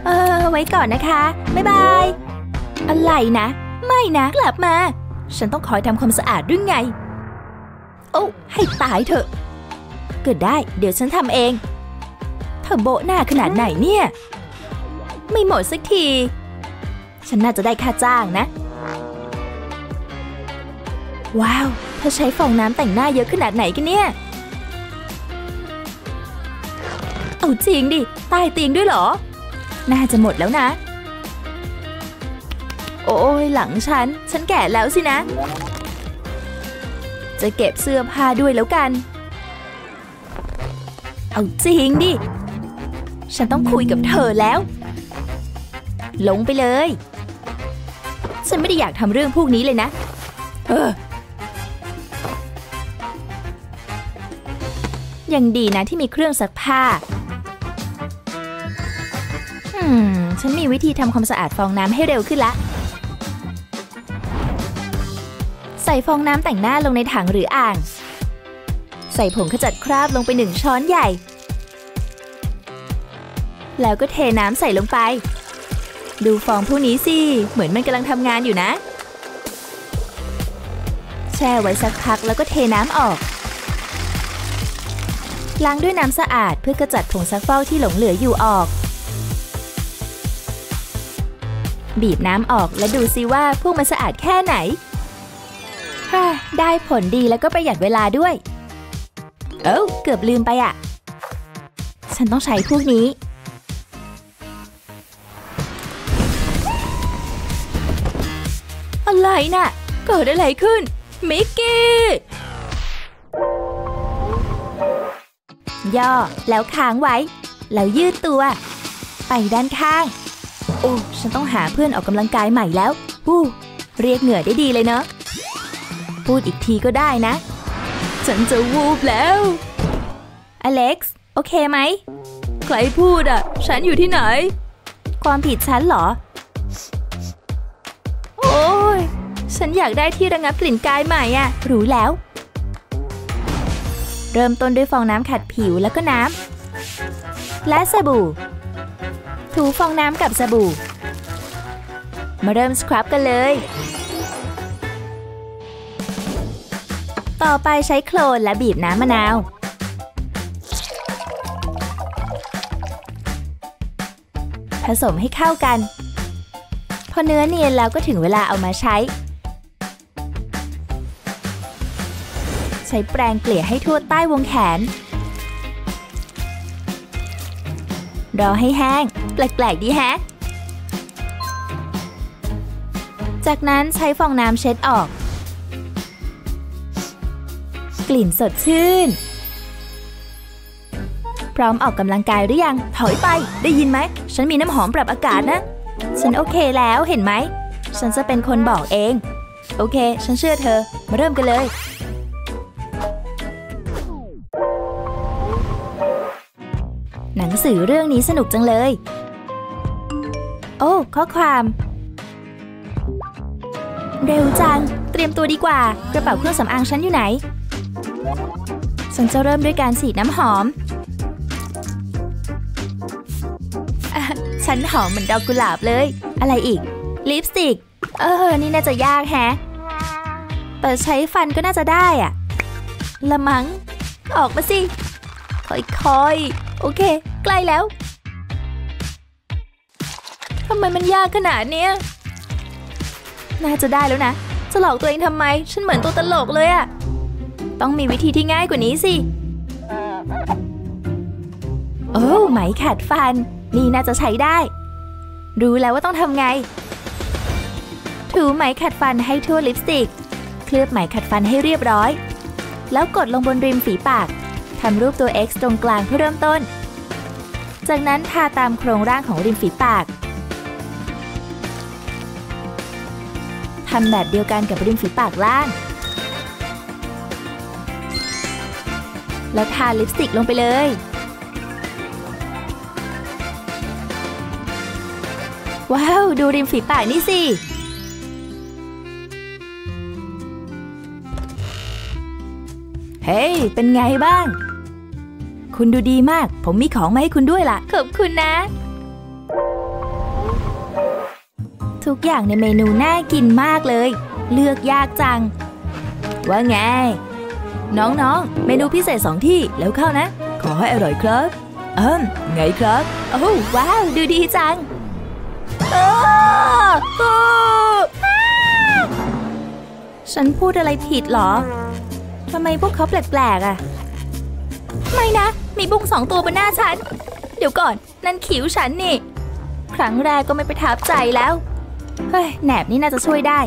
เออไว้ก่อนนะคะบ๊ายบายอะไรนะไม่นะกลับมาฉันต้องคอยทำความสะอาดหรือไงโอ้ให้ตายเถอะเกิดได้เดี๋ยวฉันทำเองเธอโบะหน้าขนาดไหนเนี่ย ไม่หมดสักทีฉันน่าจะได้ค่าจ้างนะว้าวเธอใช้ฟองน้ำแต่งหน้าเยอะขนาดไหนกันเนี่ยเอาจริงดิใต้เตียงด้วยเหรอน่าจะหมดแล้วนะโอ้ยหลังฉันฉันแก่แล้วสินะจะเก็บเสื้อผ้าด้วยแล้วกันเอาจริงดิฉันต้องคุยกับเธอแล้วลงไปเลยฉันไม่ได้อยากทำเรื่องพวกนี้เลยนะเออยังดีนะที่มีเครื่องซักผ้าอืมฉันมีวิธีทำความสะอาดฟองน้ำให้เร็วขึ้นละใส่ฟองน้ำแต่งหน้าลงในถังหรืออ่างใส่ผงขจัดคราบลงไปหนึ่งช้อนใหญ่แล้วก็เทน้ำใส่ลงไปดูฟองพวกนี้สิเหมือนมันกำลังทำงานอยู่นะแช่ไว้สักพักแล้วก็เทน้ำออกล้างด้วยน้ำสะอาดเพื่อกระจัดผงซักฟอกที่หลงเหลืออยู่ออกบีบน้ำออกและดูซิว่าพวกมันสะอาดแค่ไหนได้ผลดีแล้วก็ประหยัดเวลาด้วยเอ้าเกือบลืมไปอ่ะฉันต้องใช้พวกนี้อะไรน่ะเกิดอะไรขึ้นมิกกี้ย่อแล้วค้างไว้แล้วยืดตัวไปด้านข้างโอ้ฉันต้องหาเพื่อนออกกำลังกายใหม่แล้วฮู้เรียกเหงื่อได้ดีเลยเนอะพูดอีกทีก็ได้นะฉันจะวูบแล้วอเล็กซ์โอเคไหมใครพูดอ่ะฉันอยู่ที่ไหนความผิดฉันเหรอโอ้ยฉันอยากได้ที่ระงับกลิ่นกายใหม่อ่ะรู้แล้วเริ่มต้นด้วยฟองน้ำขัดผิวแล้วก็น้ำและสบู่ถูฟองน้ำกับสบู่มาเริ่มสครับกันเลยต่อไปใช้โคลนและบีบน้ำมะนาวผสมให้เข้ากันพอเนื้อเนียนแล้วก็ถึงเวลาเอามาใช้ใช้แปรงเกลี่ยให้ทั่วใต้วงแขนรอให้แห้งแปลกๆดีแฮะจากนั้นใช้ฟองน้ำเช็ดออกกลิ่นสดชื่นพร้อมออกกำลังกายหรือยังถอยไปได้ยินไหมฉันมีน้ำหอมปรับอากาศนะฉันโอเคแล้วเห็นไหมฉันจะเป็นคนบอกเองโอเคฉันเชื่อเธอมาเริ่มกันเลยหนังสือเรื่องนี้สนุกจังเลยโอ้ข้อความเร็วจังเตรียมตัวดีกว่ากระเป๋าเครื่องสำอางฉันอยู่ไหนฉันจะเริ่มด้วยการฉีดน้ำหอมฉันหอมเหมือนดอกกุหลาบเลยอะไรอีกลิปสติกเออนี่น่าจะยากแฮะแต่ใช้ฟันก็น่าจะได้อะละมังออกมาสิค่อยๆโอเคใกล้แล้วทำไมมันยากขนาดเนี้ยน่าจะได้แล้วนะจะหลอกตัวเองทำไมฉันเหมือนตัวตลกเลยอะต้องมีวิธีที่ง่ายกว่านี้สิโอ้ไหมขัดฟันนี่น่าจะใช้ได้รู้แล้วว่าต้องทำไงถูไหมขัดฟันให้ทั่วลิปสติกเคลือบไหมขัดฟันให้เรียบร้อยแล้วกดลงบนริมฝีปากทำรูปตัว X ตรงกลางเพื่อเริ่มต้นจากนั้นทาตามโครงร่างของริมฝีปากทำแบบเดียวกันกับริมฝีปากล่างแล้วทาลิปสติกลงไปเลยว้าวดูริมฝีปากนี่สิเฮ้ยเป็นไงบ้างคุณดูดีมากผมมีของมาให้คุณด้วยล่ะขอบคุณนะทุกอย่างในเมนูน่ากินมากเลยเลือกยากจังว่าไงน้องๆเมนูพิเศษสองที่แล้วเข้านะขอให้อร่อยครับเอิ่มไงครับโอ้ว้าวดูดีจัง ฉันพูดอะไรผิดเหรอทำไมพวกเขาแปลกๆอ่ะไม่นะมีบุ้งสองตัวบนหน้าฉันเดี๋ยวก่อนนั่นขิวฉันนี่ครั้งแรกก็ไม่ประทับใจแล้วเฮ้ยแหนบนี่น่าจะช่วยได้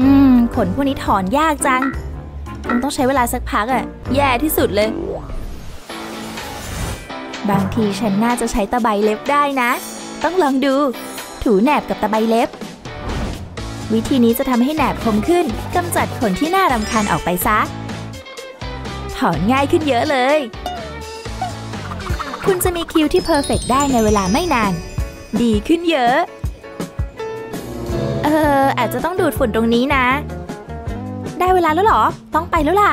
อืมขนพวกนี้ถอนยากจังคงต้องใช้เวลาสักพักอ่ะแย่ที่สุดเลยบางทีฉันน่าจะใช้ตะไบเล็บได้นะต้องลองดูถูแหนบกับตะไบเล็บวิธีนี้จะทำให้แหนบคมขึ้นกำจัดขนที่น่ารำคาญออกไปซะถอนง่ายขึ้นเยอะเลยคุณจะมีคิ้วที่เพอร์เฟกต์ได้ในเวลาไม่นานดีขึ้นเยอะเอออาจจะต้องดูดฝุ่นตรงนี้นะได้เวลาแล้วเหรอต้องไปแล้วล่ะ